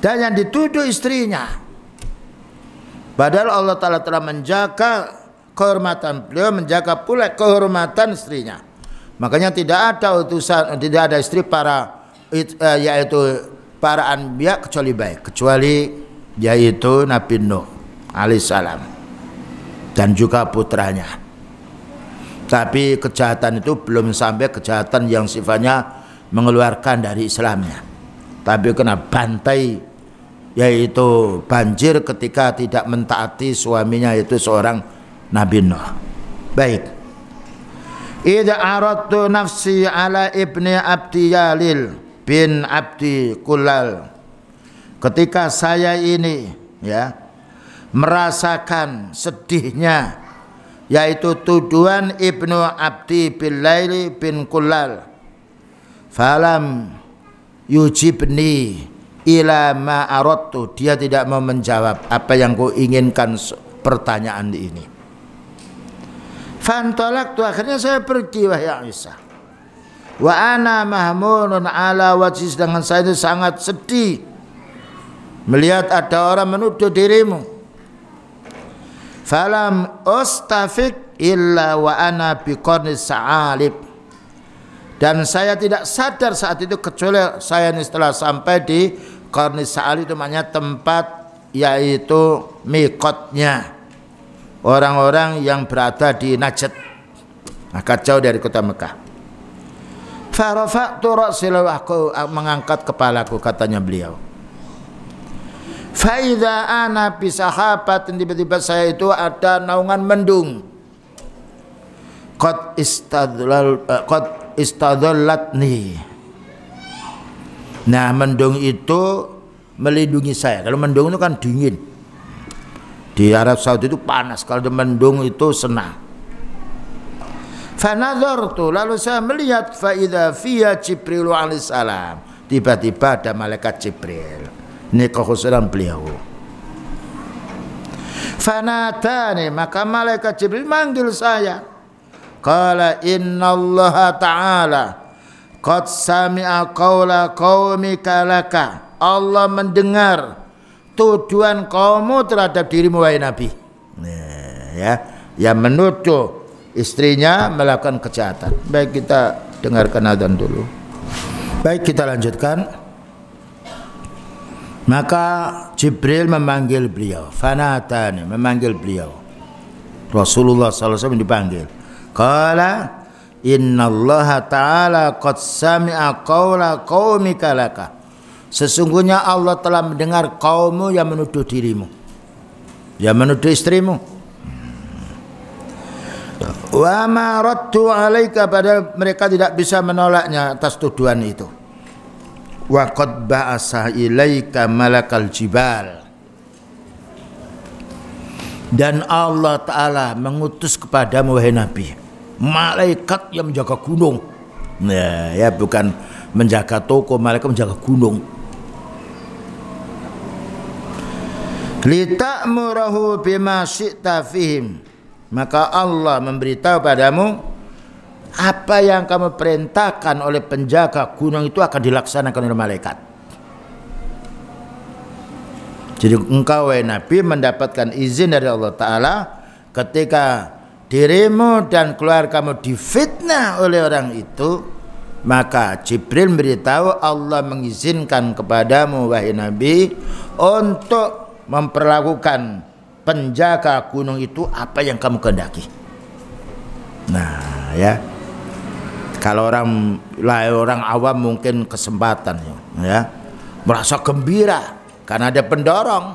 Dan yang dituduh istrinya. Padahal Allah Ta'ala telah menjaga kehormatan beliau, menjaga pula kehormatan istrinya. Makanya tidak ada utusan, tidak ada istri para yaitu para anbiya kecuali baik, kecuali yaitu Nabi Nuh alaihissalam dan juga putranya. Tapi kejahatan itu belum sampai kejahatan yang sifatnya mengeluarkan dari Islamnya. Tapi kena bantai yaitu banjir ketika tidak mentaati suaminya yaitu seorang Nabi Nuh. Baik. Idza aradtu nafsi ala ibni abdi Yalil bin abdi Kulal, ketika saya ini ya merasakan sedihnya yaitu tuduhan ibnu abdi Bilaili bin Kulal, falam yujibni ila ma aradtu, dia tidak mau menjawab apa yang ku inginkan pertanyaan ini. Fantolak tu, akhirnya saya pergi wahai Aisyah. Wa ana mahmunun ala wajis, dengan saya itu sangat sedih melihat ada orang menuduh dirimu. Falam ustafik illa wa ana biqarnis sa'alib, dan saya tidak sadar saat itu kecuali saya ini setelah sampai di Qarnis Sa'alib, itu namanya tempat yaitu mikotnya orang-orang yang berada di Najd, agak jauh dari kota Mekah. Farafa'tu ra'si, aku mengangkat kepalaku, katanya beliau. Faidha ana bi sahabatin, tiba-tiba saya itu ada naungan mendung. Qad istadhallatni. Nah, mendung itu melindungi saya. Kalau mendung itu kan dingin. Di Arab Saudi itu panas, kalau di mendung itu senang. Fanadhartu, lalu saya melihat, fa idza fiya Jibril alaihissalam, tiba-tiba ada malaikat Jibril. Ini kekhususan beliau. Fanadani, maka malaikat Jibril manggil saya. Qala innallaha ta'ala qad sami'a qawla qaumika laka. Allah mendengar tuduhan kaummu terhadap dirimu wahai Nabi, yang menuduh istrinya melakukan kejahatan. Baik, kita dengarkan adzan dulu. Baik, kita lanjutkan. Maka Jibril memanggil beliau, fanatani, memanggil beliau. Rasulullah SAW dipanggil. Qala innallaha ta'ala qad sami'a qawla qaumika laka. Sesungguhnya Allah telah mendengar kaummu yang menuduh dirimu, yang menuduh istrimu. Wa ma raddu alaika, padahal mereka tidak bisa menolaknya atas tuduhan itu. Wa qad ba'asa ilaika malakal jibal, Dan Allah Ta'ala mengutus kepadamu wahai Nabi malaikat yang menjaga gunung. Nah, ya bukan menjaga toko, malaikat menjaga gunung. Lita'murahu bima syi'ta fihim, maka Allah memberitahu padamu apa yang kamu perintahkan oleh penjaga gunung itu akan dilaksanakan oleh malaikat. Jadi engkau wahai Nabi mendapatkan izin dari Allah Ta'ala ketika dirimu dan keluarga kamu difitnah oleh orang itu, maka Jibril memberitahu Allah mengizinkan kepadamu wahai Nabi untuk memperlakukan penjaga gunung itu apa yang kamu kehendaki. Nah ya, kalau orang awam mungkin kesempatan ya, merasa gembira karena ada pendorong.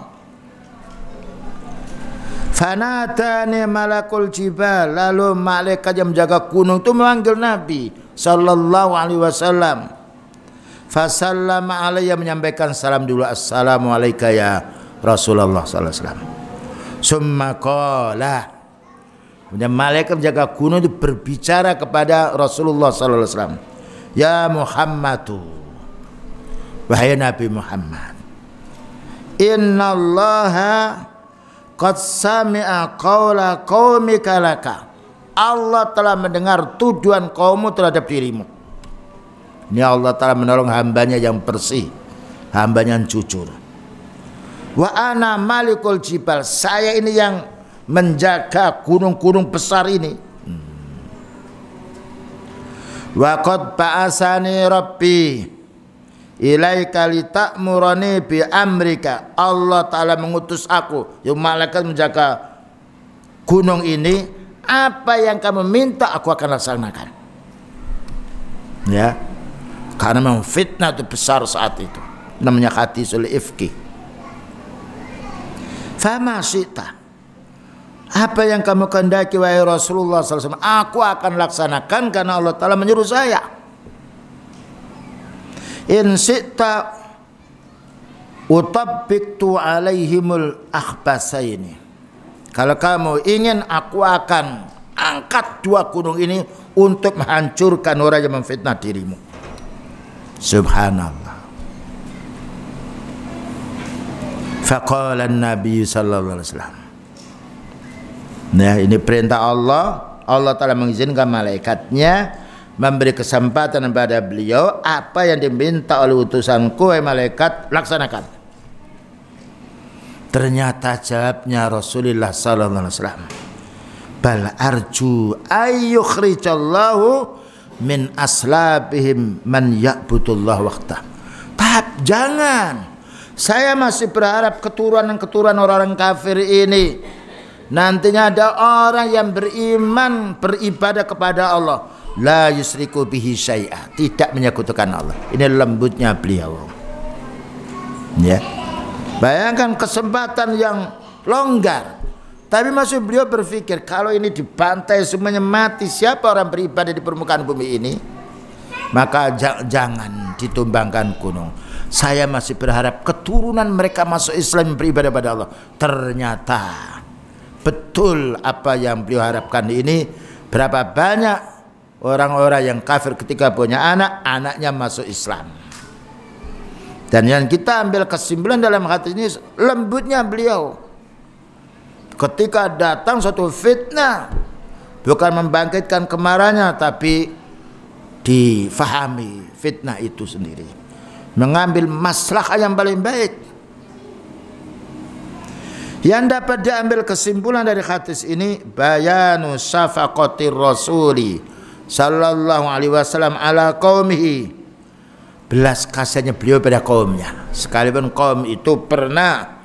Fanatani malakul jibal, lalu malaikat yang menjaga gunung itu memanggil Nabi sallallahu alaihi wasallam. Fasallama alaihi, menyampaikan salam dulu, assalamu alaika ya Rasulullah sallallahu alaihi wasallam. Summa qala, kemudian malaikat menjaga gunung itu berbicara kepada Rasulullah sallallahu alaihi wasallam. Ya Muhammadu, wahai Nabi Muhammad, innallaha qad sami'a qawla qaumika laka, Allah telah mendengar tuduhan kaummu terhadap dirimu. Ini Allah telah menolong hambanya yang bersih, hambanya yang jujur. Wa ana malikul jibal, saya ini yang menjaga gunung-gunung besar ini. Wa qad ba'asani rabbi ilaika lita'murani bi amrika, Allah Ta'ala mengutus aku yang malaikat menjaga gunung ini, apa yang kamu minta aku akan laksanakan. Ya, karena memang fitnah itu besar saat itu, namanya hadisul ifki. Fama syi'ta, apa yang kamu kehendaki wahai Rasulullah SAW aku akan laksanakan karena Allah Ta'ala menyuruh saya. In syi'ta utabbiqtu alaihimul akhbasaini, kalau kamu ingin aku akan angkat dua gunung ini untuk menghancurkan orang yang memfitnah dirimu. Subhanallah. Faqala an-nabi sallallahu alaihi wasallam, nah ini perintah Allah, Allah Ta'ala mengizinkan malaikatnya memberi kesempatan kepada beliau, apa yang diminta oleh utusanku wahai malaikat laksanakan. Ternyata jawabnya Rasulullah sallallahu alaihi wasallam, bal arju ayyukhrijallahu min aslabihim man ya'budullah wahdah. Tapi jangan, saya masih berharap keturunan-keturunan orang-orang kafir ini nantinya ada orang yang beriman beribadah kepada Allah, la yusriku bihi syai'ah, tidak menyekutukan Allah. Ini lembutnya beliau. Ya, bayangkan kesempatan yang longgar, tapi masih beliau berpikir kalau ini dibantai semuanya mati, siapa orang beribadah di permukaan bumi ini, maka jangan ditumbangkan gunung. Saya masih berharap keturunan mereka masuk Islam beribadah pada Allah. Ternyata betul apa yang beliau harapkan ini. Berapa banyak orang-orang yang kafir ketika punya anak, anaknya masuk Islam. Dan yang kita ambil kesimpulan dalam hati ini, lembutnya beliau ketika datang suatu fitnah, bukan membangkitkan kemarahannya, tapi difahami fitnah itu sendiri, mengambil maslahah yang paling baik. Yang dapat diambil kesimpulan dari hadis ini, bayanu syafaqatir rasuli sallallahu alaihi wasallam ala qaumihi, belas kasihannya beliau pada kaumnya, sekalipun kaum itu pernah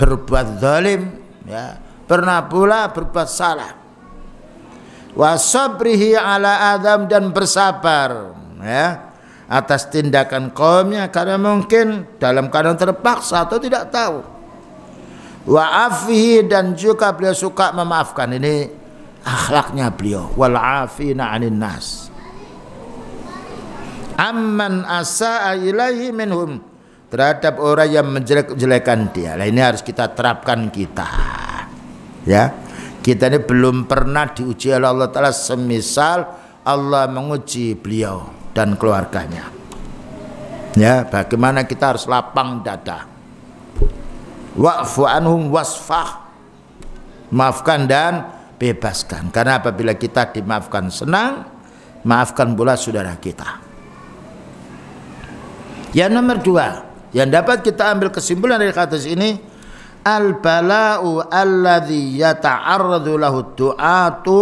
berbuat zalim ya, pernah pula berbuat salah. Wa sabrihi ala adam, dan bersabar ya atas tindakan kaumnya karena mungkin dalam keadaan terpaksa atau tidak tahu. Wa afihi, dan juga beliau suka memaafkan. Ini akhlaknya beliau, wal afina 'anil nas amman asaa ilaihi minhum, terhadap orang yang menjelek-jelekan dia. Nah, ini harus kita terapkan kita. ya. Kita ini belum pernah diuji oleh Allah Ta'ala semisal Allah menguji beliau dan keluarganya. Ya, bagaimana kita harus lapang dada. Wa'fu anhum wasfah. Maafkan dan bebaskan. Karena apabila kita dimaafkan senang, maafkan pula saudara kita. Yang nomor dua, yang dapat kita ambil kesimpulan dari hadis ini, al-bala'u alladhi yata'arradu lahu du'atu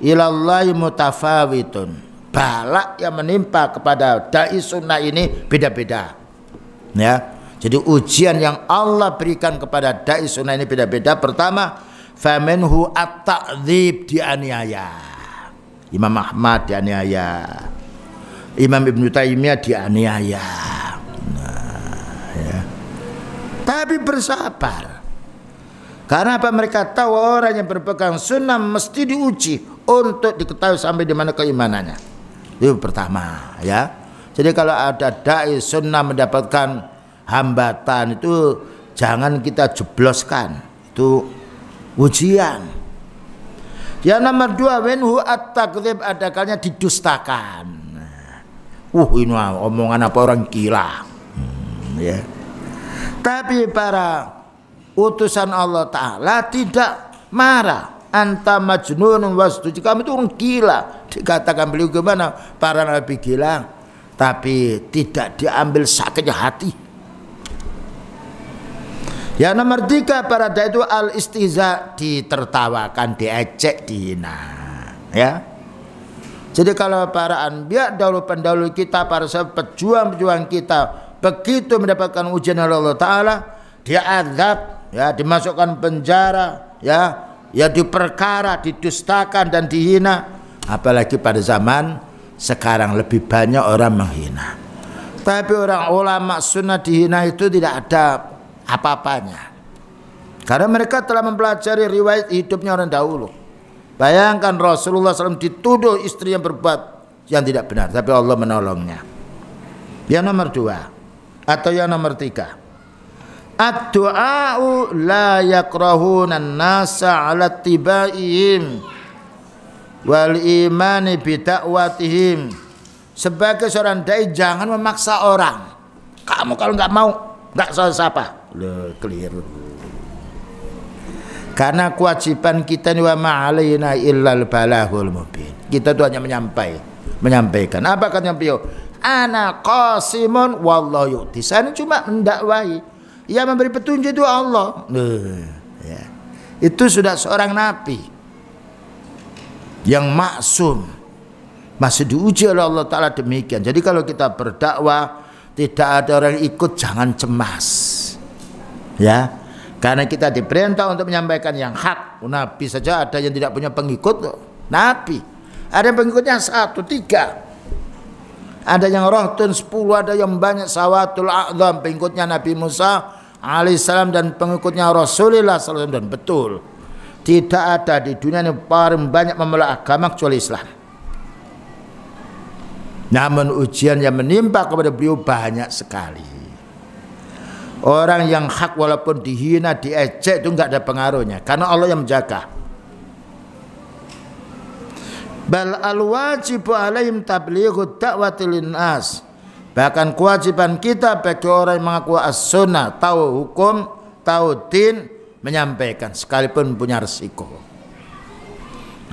ilallahi mutafawitun. Balak yang menimpa kepada da'i sunnah ini beda-beda, ya. Jadi ujian yang Allah berikan kepada da'i sunnah ini beda-beda. Pertama, faminhu at-ta'dzib, dianiaya. Imam Ahmad dianiaya, Imam Ibn Taimiyah dianiaya. Tapi bersabar, karena apa? Mereka tahu orang yang berpegang sunnah mesti diuji untuk diketahui sampai di mana keimanannya. Itu pertama, ya. Jadi kalau ada dai sunnah mendapatkan hambatan, itu jangan kita jebloskan, itu ujian. Yang nomor dua, minhu at-takdzib, adakalnya didustakan. Ini omongan apa orang gila, ya. Tapi para utusan Allah Ta'ala tidak marah. Anta majnun wasduj, kamu itu orang gila. Dikatakan beliau gimana? Para nabi gila, tapi tidak diambil sakitnya hati. Yang nomor tiga, para dai itu al-istihza, ditertawakan, diejek, dihina, ya. Jadi kalau para anbiya pendahulu kita, para sahabat, pejuang-pejuang kita, begitu mendapatkan ujian dari Allah Ta'ala, dia azab, ya, dimasukkan penjara, ya, ya, diperkara, didustakan dan dihina. Apalagi pada zaman sekarang lebih banyak orang menghina. Tapi orang ulama sunnah dihina itu tidak ada apa-apanya, karena mereka telah mempelajari riwayat hidupnya orang dahulu. Bayangkan Rasulullah SAW dituduh istri yang berbuat yang tidak benar, tapi Allah menolongnya. Yang nomor dua, atau yang nomor tiga, ad-du'a'u la yakrahunan nasa ala tibaihim wal imani bidakwatihim. Sebagai seorang dai jangan memaksa orang. Kamu kalau nggak mau nggak salah siapa. Loh, keliru. Karena kewajiban kita ni wa ma'alaina illal balahul mubin. Kita tu hanya menyampaikan. Apa katanya beliau? Ana qasimun wallahu yu'ti. Saya cuma mendakwai, yang memberi petunjuk itu Allah. Ya. Itu sudah seorang nabi yang maksum, masih diuji oleh Allah Ta'ala demikian. Jadi kalau kita berdakwah tidak ada orang ikut, jangan cemas, ya. Karena kita diperintah untuk menyampaikan yang hak. Nabi saja ada yang tidak punya pengikut. Nabi ada yang pengikutnya 1, 3, ada yang rohtun 10, ada yang banyak, sawatul a'zam, pengikutnya Nabi Musa alaihissalam dan pengikutnya Rasulullah SAW. Dan betul, tidak ada di dunia yang paling banyak memelak agama kecuali Islam. Namun ujian yang menimpa kepada beliau banyak sekali. Orang yang hak walaupun dihina, diejek itu nggak ada pengaruhnya, karena Allah yang menjaga. Bal al-wajibu alaihim tablighu da'wati linnas. Bahkan kewajiban kita bagi orang yang mengaku as-sunnah, tahu hukum, tahu din, menyampaikan sekalipun punya resiko.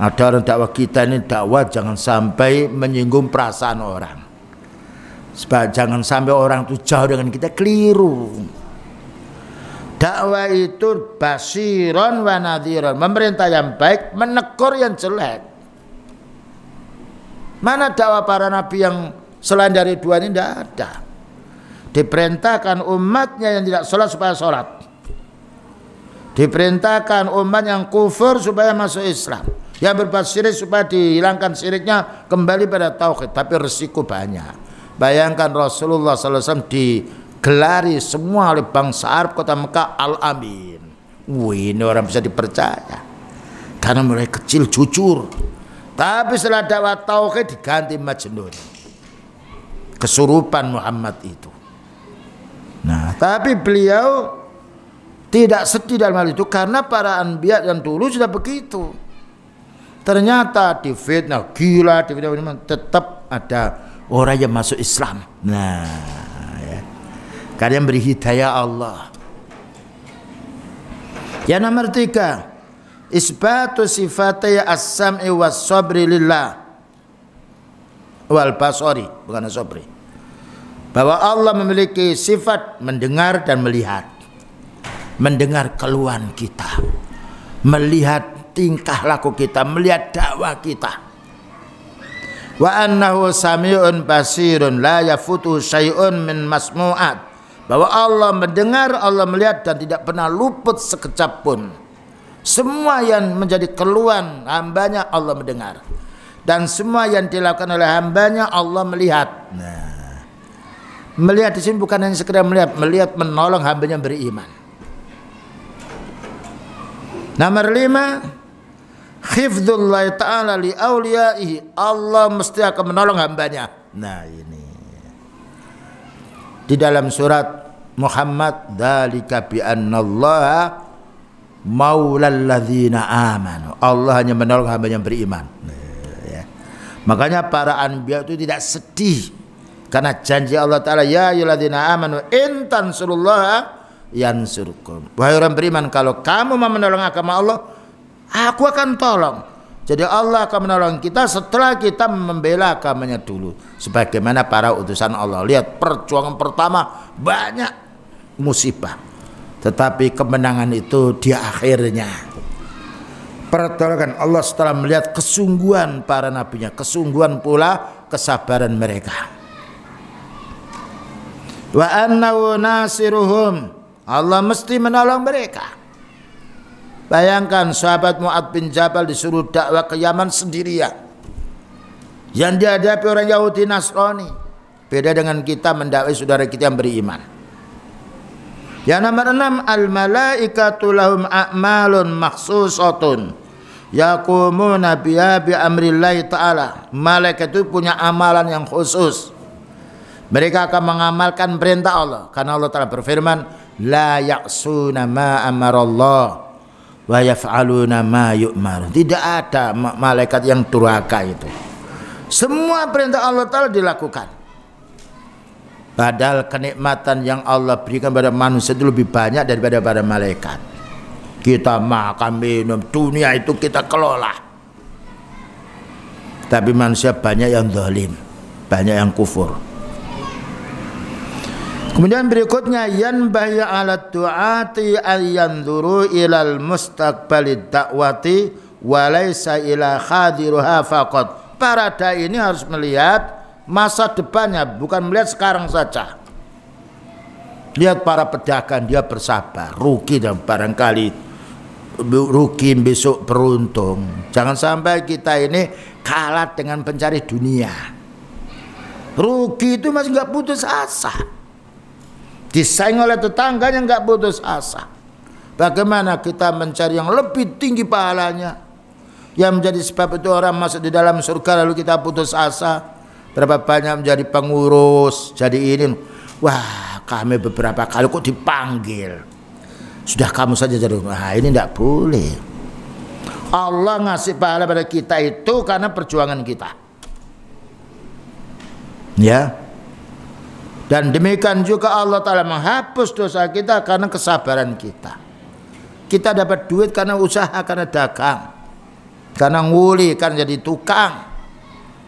Ada orang dakwah kita ini dakwah jangan sampai menyinggung perasaan orang. Sebab jangan sampai orang itu jauh dengan kita, keliru. Dakwah itu basyiran wa nadhiran, memerintah yang baik, menegur yang jelek. Mana dakwah para nabi yang selain dari dua ini? Tidak ada. Diperintahkan umatnya yang tidak sholat supaya sholat, diperintahkan umat yang kufur supaya masuk Islam, yang berbuat syirik supaya dihilangkan syiriknya, kembali pada tauhid. Tapi resiko banyak. Bayangkan Rasulullah SAW digelari semua oleh bangsa Arab kota Mekah Al-Amin. Wih, ini orang bisa dipercaya karena mulai kecil jujur. Tapi setelah dakwah tauhid diganti majnun, kesurupan Muhammad itu. Nah, tapi beliau tidak sedih dalam hal itu, karena para anbiya yang dulu sudah begitu. Ternyata difitnah, gila difitnah, tetap ada orang yang masuk Islam. Nah ya. Kalian beri hidayah Allah. Yang nomor 3, isbatu sifatay as-sam'i was-sabri lillah wal basari, bukan as-sabri, bahwa Allah memiliki sifat mendengar dan melihat. Mendengar keluhan kita, melihat tingkah laku kita, melihat dakwah kita. Wa annahu sami'un basirun la yafutu syai'un min masmu'at, bahwa Allah mendengar, Allah melihat, dan tidak pernah luput sekecap pun. Semua yang menjadi keluhan hambanya Allah mendengar, dan semua yang dilakukan oleh hambanya Allah melihat. Nah, melihat di sini bukan hanya sekedar melihat, melihat menolong hambanya beriman. Nomor 5, hifdzullah ta'ala li awliyaihi, Allah mesti akan menolong hambanya. Nah ini di dalam surat Muhammad, dzalika bi annallaha maulal ladzina amanu, Allah hanya menolong hambanya yang beriman. Nah, ya. Makanya para anbiya itu tidak sedih, karena janji Allah Ta'ala, ya ayyuhalladzina amanu intansurullaha yansurkum, wahai orang beriman, kalau kamu mau menolong agama Allah, aku akan tolong. Jadi Allah akan menolong kita setelah kita membela agamanya dulu, sebagaimana para utusan Allah. Lihat perjuangan pertama banyak musibah, tetapi kemenangan itu di akhirnya pertolongan Allah setelah melihat kesungguhan para nabinya, kesungguhan pula kesabaran mereka. Wa annahu nasiruhum, Allah mesti menolong mereka. Bayangkan sahabat Mu'ad bin Jabal disuruh dakwah ke Yaman sendirian, yang dihadapi orang Yahudi Nasrani. Beda dengan kita mendakwai saudara kita yang beriman. Yang nomor 6, al-malaikatu lahum a'malun makhsusatun yakumuna biha bi amrillahi ta'ala. Malaikat itu punya amalan yang khusus. Mereka akan mengamalkan perintah Allah, karena Allah Ta'ala berfirman, la ya'suna ma amarallah wa yaf'aluna ma yu'mar. Tidak ada malaikat yang durhaka itu. Semua perintah Allah Ta'ala dilakukan. Padahal kenikmatan yang Allah berikan pada manusia itu lebih banyak daripada pada malaikat. Kita makan, minum, dunia itu kita kelola. Tapi manusia banyak yang zalim, banyak yang kufur. Kemudian berikutnya, yanbahi ala du'ati ayyanzuru ilal mustaqbalid dakwati walaysa ila khadiruha faqat. Para dai ini harus melihat masa depannya, bukan melihat sekarang saja. Lihat para pedagang, dia bersabar, rugi dan barangkali rugi besok beruntung. Jangan sampai kita ini kalah dengan pencari dunia. Rugi itu masih nggak putus asa. Disaing oleh tetangganya nggak putus asa. Bagaimana kita mencari yang lebih tinggi pahalanya, yang menjadi sebab itu orang masuk di dalam surga, lalu kita putus asa. Berapa banyak menjadi pengurus, jadi ini, wah kami beberapa kali kok dipanggil, sudah kamu saja jadi. Wah ini tidak boleh. Allah ngasih pahala pada kita itu karena perjuangan kita, ya. Dan demikian juga Allah Ta'ala menghapus dosa kita karena kesabaran kita. Kita dapat duit karena usaha, karena dagang, karena nguli, karena jadi tukang,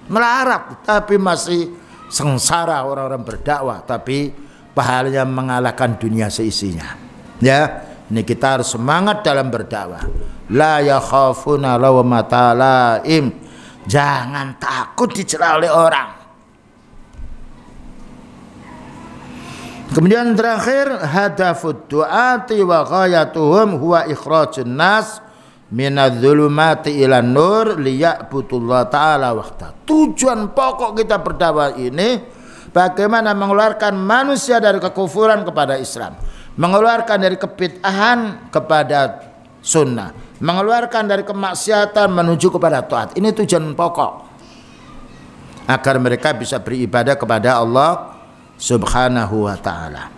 melarat. Tapi masih sengsara orang-orang berdakwah, tapi pahalanya mengalahkan dunia seisinya. Ya, ini kita harus semangat dalam berdakwah. La yakhafuna lawmata laim, jangan takut dicela oleh orang. Kemudian terakhir, hadafud du'ati wa ghayatuhum huwa ikhrajun nas minadz-zulumati ilan nur liya'budullah ta'ala wahda. Tujuan pokok kita berdakwah ini bagaimana mengeluarkan manusia dari kekufuran kepada Islam, mengeluarkan dari kebid'ahan kepada sunnah, mengeluarkan dari kemaksiatan menuju kepada taat. Ini tujuan pokok, agar mereka bisa beribadah kepada Allah Subhanahu wa ta'ala.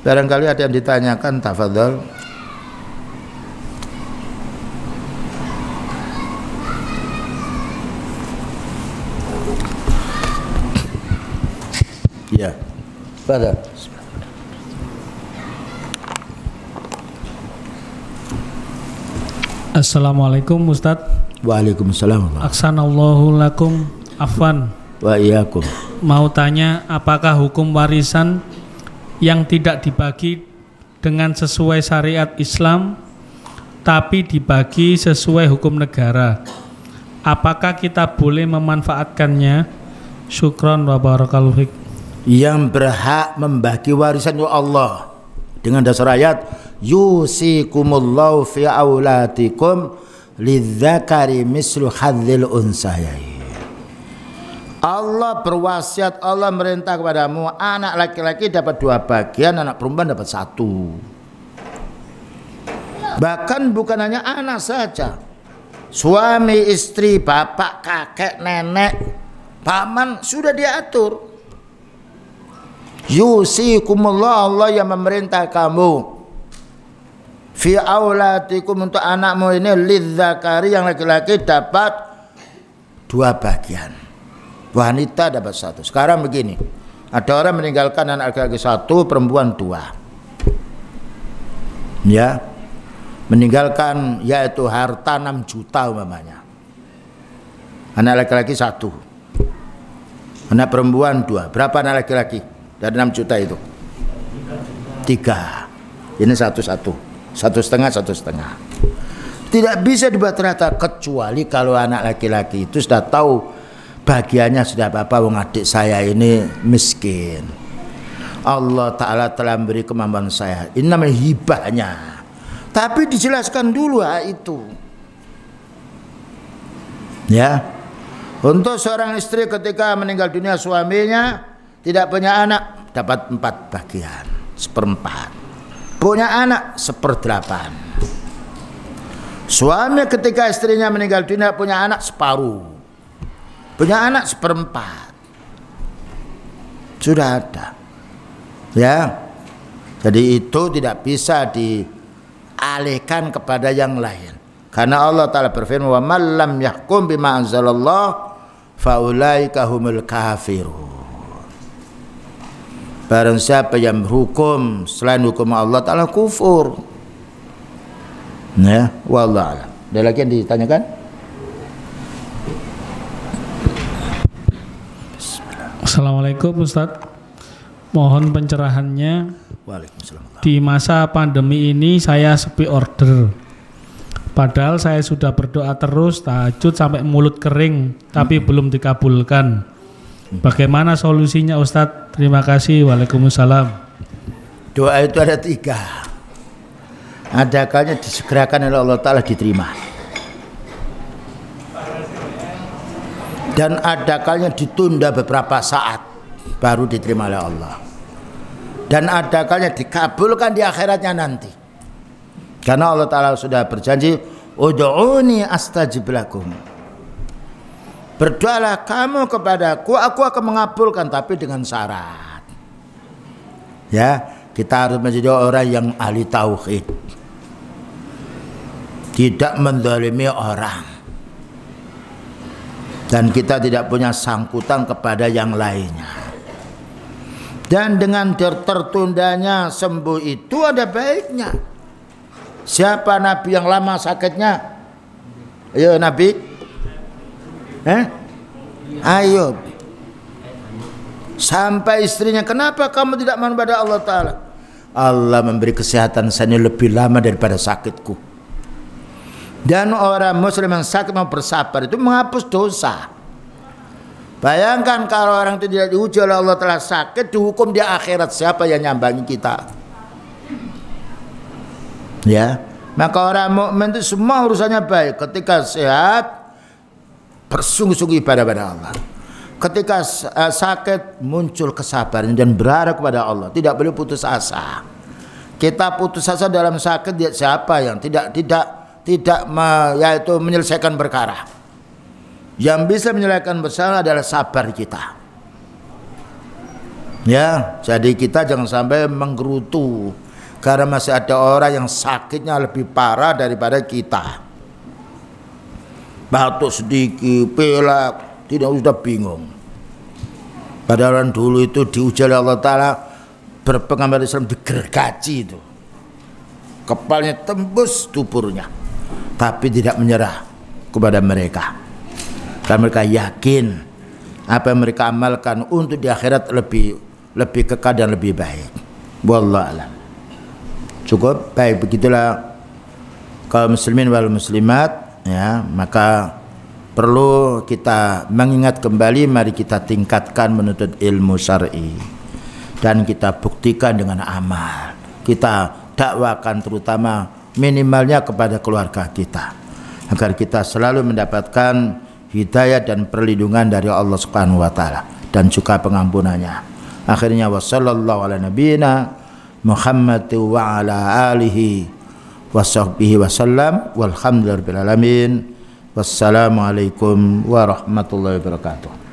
Barangkali ada yang ditanyakan, tafadhol. Ya. Fadhal. Assalamualaikum Ustaz. Waalaikumsalam. Aksanallahu lakum afwan wa iyyakum. Mau tanya, apakah hukum warisan yang tidak dibagi dengan sesuai syariat Islam tapi dibagi sesuai hukum negara, apakah kita boleh memanfaatkannya? Syukran wa barakallahu fiik. Yang berhak membagi warisan Allah dengan dasar ayat yusikumullahu fi aulatikum lidzakari mislu hadzil unsayain. Allah berwasiat, Allah merintah kepadamu, anak laki-laki dapat 2 bagian, anak perempuan dapat 1. Bahkan bukan hanya anak saja, suami, istri, bapak, kakek, nenek, paman, sudah diatur. Yusikumullahu, Allah yang memerintah kamu fi aulatikum, untuk anakmu ini lidzakari, yang laki-laki dapat 2 bagian, wanita dapat 1. Sekarang begini, ada orang meninggalkan anak laki-laki 1, perempuan 2, ya, meninggalkan yaitu harta 6 juta umpamanya, anak laki-laki 1, anak perempuan 2, berapa anak laki-laki dari 6 juta itu? 3, ini 1,5. Tidak bisa dibuat rata, kecuali kalau anak laki-laki itu sudah tahu bagiannya sudah apa, wong adik saya ini miskin, Allah Ta'ala telah memberi kemampuan saya, ini namanya hibahnya. Tapi dijelaskan dulu hal itu, ya. Untuk seorang istri ketika meninggal dunia suaminya tidak punya anak, dapat 4 bagian, 1/4. Punya anak 1/8. Suami ketika istrinya meninggal dunia punya anak 1/4, punya anak 1/4, sudah ada, ya. Jadi itu tidak bisa dialihkan kepada yang lain, karena Allah Ta'ala berfirman, wa man lam yahkum bima anzalallah faulaika humul kafirun. Barang siapa yang berhukum selain hukum Allah Ta'ala kufur, ya, wallahu a'lam. Ada lagi yang ditanyakan? Assalamualaikum Ustaz, mohon pencerahannya. Waalaikumsalam. Di masa pandemi ini saya sepi order, padahal saya sudah berdoa terus tahajud sampai mulut kering, tapi belum dikabulkan. Bagaimana solusinya Ustadz? Terima kasih. Waalaikumsalam. Doa itu ada 3. Ada kalanya disegerakan oleh Allah Ta'ala diterima, dan ada kalanya ditunda beberapa saat baru diterima oleh Allah, dan ada kalanya dikabulkan di akhiratnya nanti, karena Allah Ta'ala sudah berjanji ud'uni astajib lakum, berdoalah kamu kepadaku, aku akan mengabulkan, tapi dengan syarat, ya, kita harus menjadi orang yang ahli tauhid, tidak mendolimi orang, dan kita tidak punya sangkutan kepada yang lainnya. Dan dengan tertundanya sembuh itu ada baiknya. Siapa nabi yang lama sakitnya? Ayo nabi. Ayub, sampai istrinya, kenapa kamu tidak mohon pada Allah Ta'ala? Allah memberi kesehatan saya lebih lama daripada sakitku. Dan orang muslim yang sakit mau bersabar itu menghapus dosa. Bayangkan kalau orang itu tidak diuji oleh Allah Ta'ala, sakit dihukum di akhirat, siapa yang nyambangi kita? Ya, maka orang mukmin itu semua urusannya baik. Ketika sehat bersungguh-sungguh ibadah pada Allah, ketika sakit muncul kesabaran dan berharap kepada Allah, tidak boleh putus asa. Kita putus asa dalam sakit, siapa yang tidak menyelesaikan perkara? Yang bisa menyelesaikan bersama adalah sabar kita, ya. Jadi kita jangan sampai menggerutu, karena masih ada orang yang sakitnya lebih parah daripada kita, batuk sedikit, pilek, tidak, sudah bingung. Padahal orang dulu itu diuji oleh Allah Ta'ala, berpengamal Islam digergaji itu, kepalanya tembus tuburnya, tapi tidak menyerah kepada mereka. Dan mereka yakin apa yang mereka amalkan untuk di akhirat lebih kekal dan lebih baik. Wallahu a'lam. Cukup baik, begitulah kaum muslimin wal muslimat, ya, maka perlu kita mengingat kembali, mari kita tingkatkan menuntut ilmu syar'i dan kita buktikan dengan amal. Kita dakwakan terutama minimalnya kepada keluarga kita, agar kita selalu mendapatkan hidayah dan perlindungan dari Allah Subhanahu wa taala dan juga pengampunannya. Akhirnya wassallallahu ala nabiyina Muhammad wa ala alihi washabbihi wasallam walhamdulillahirabbil alamin. Wassalamualaikum warahmatullahi wabarakatuh.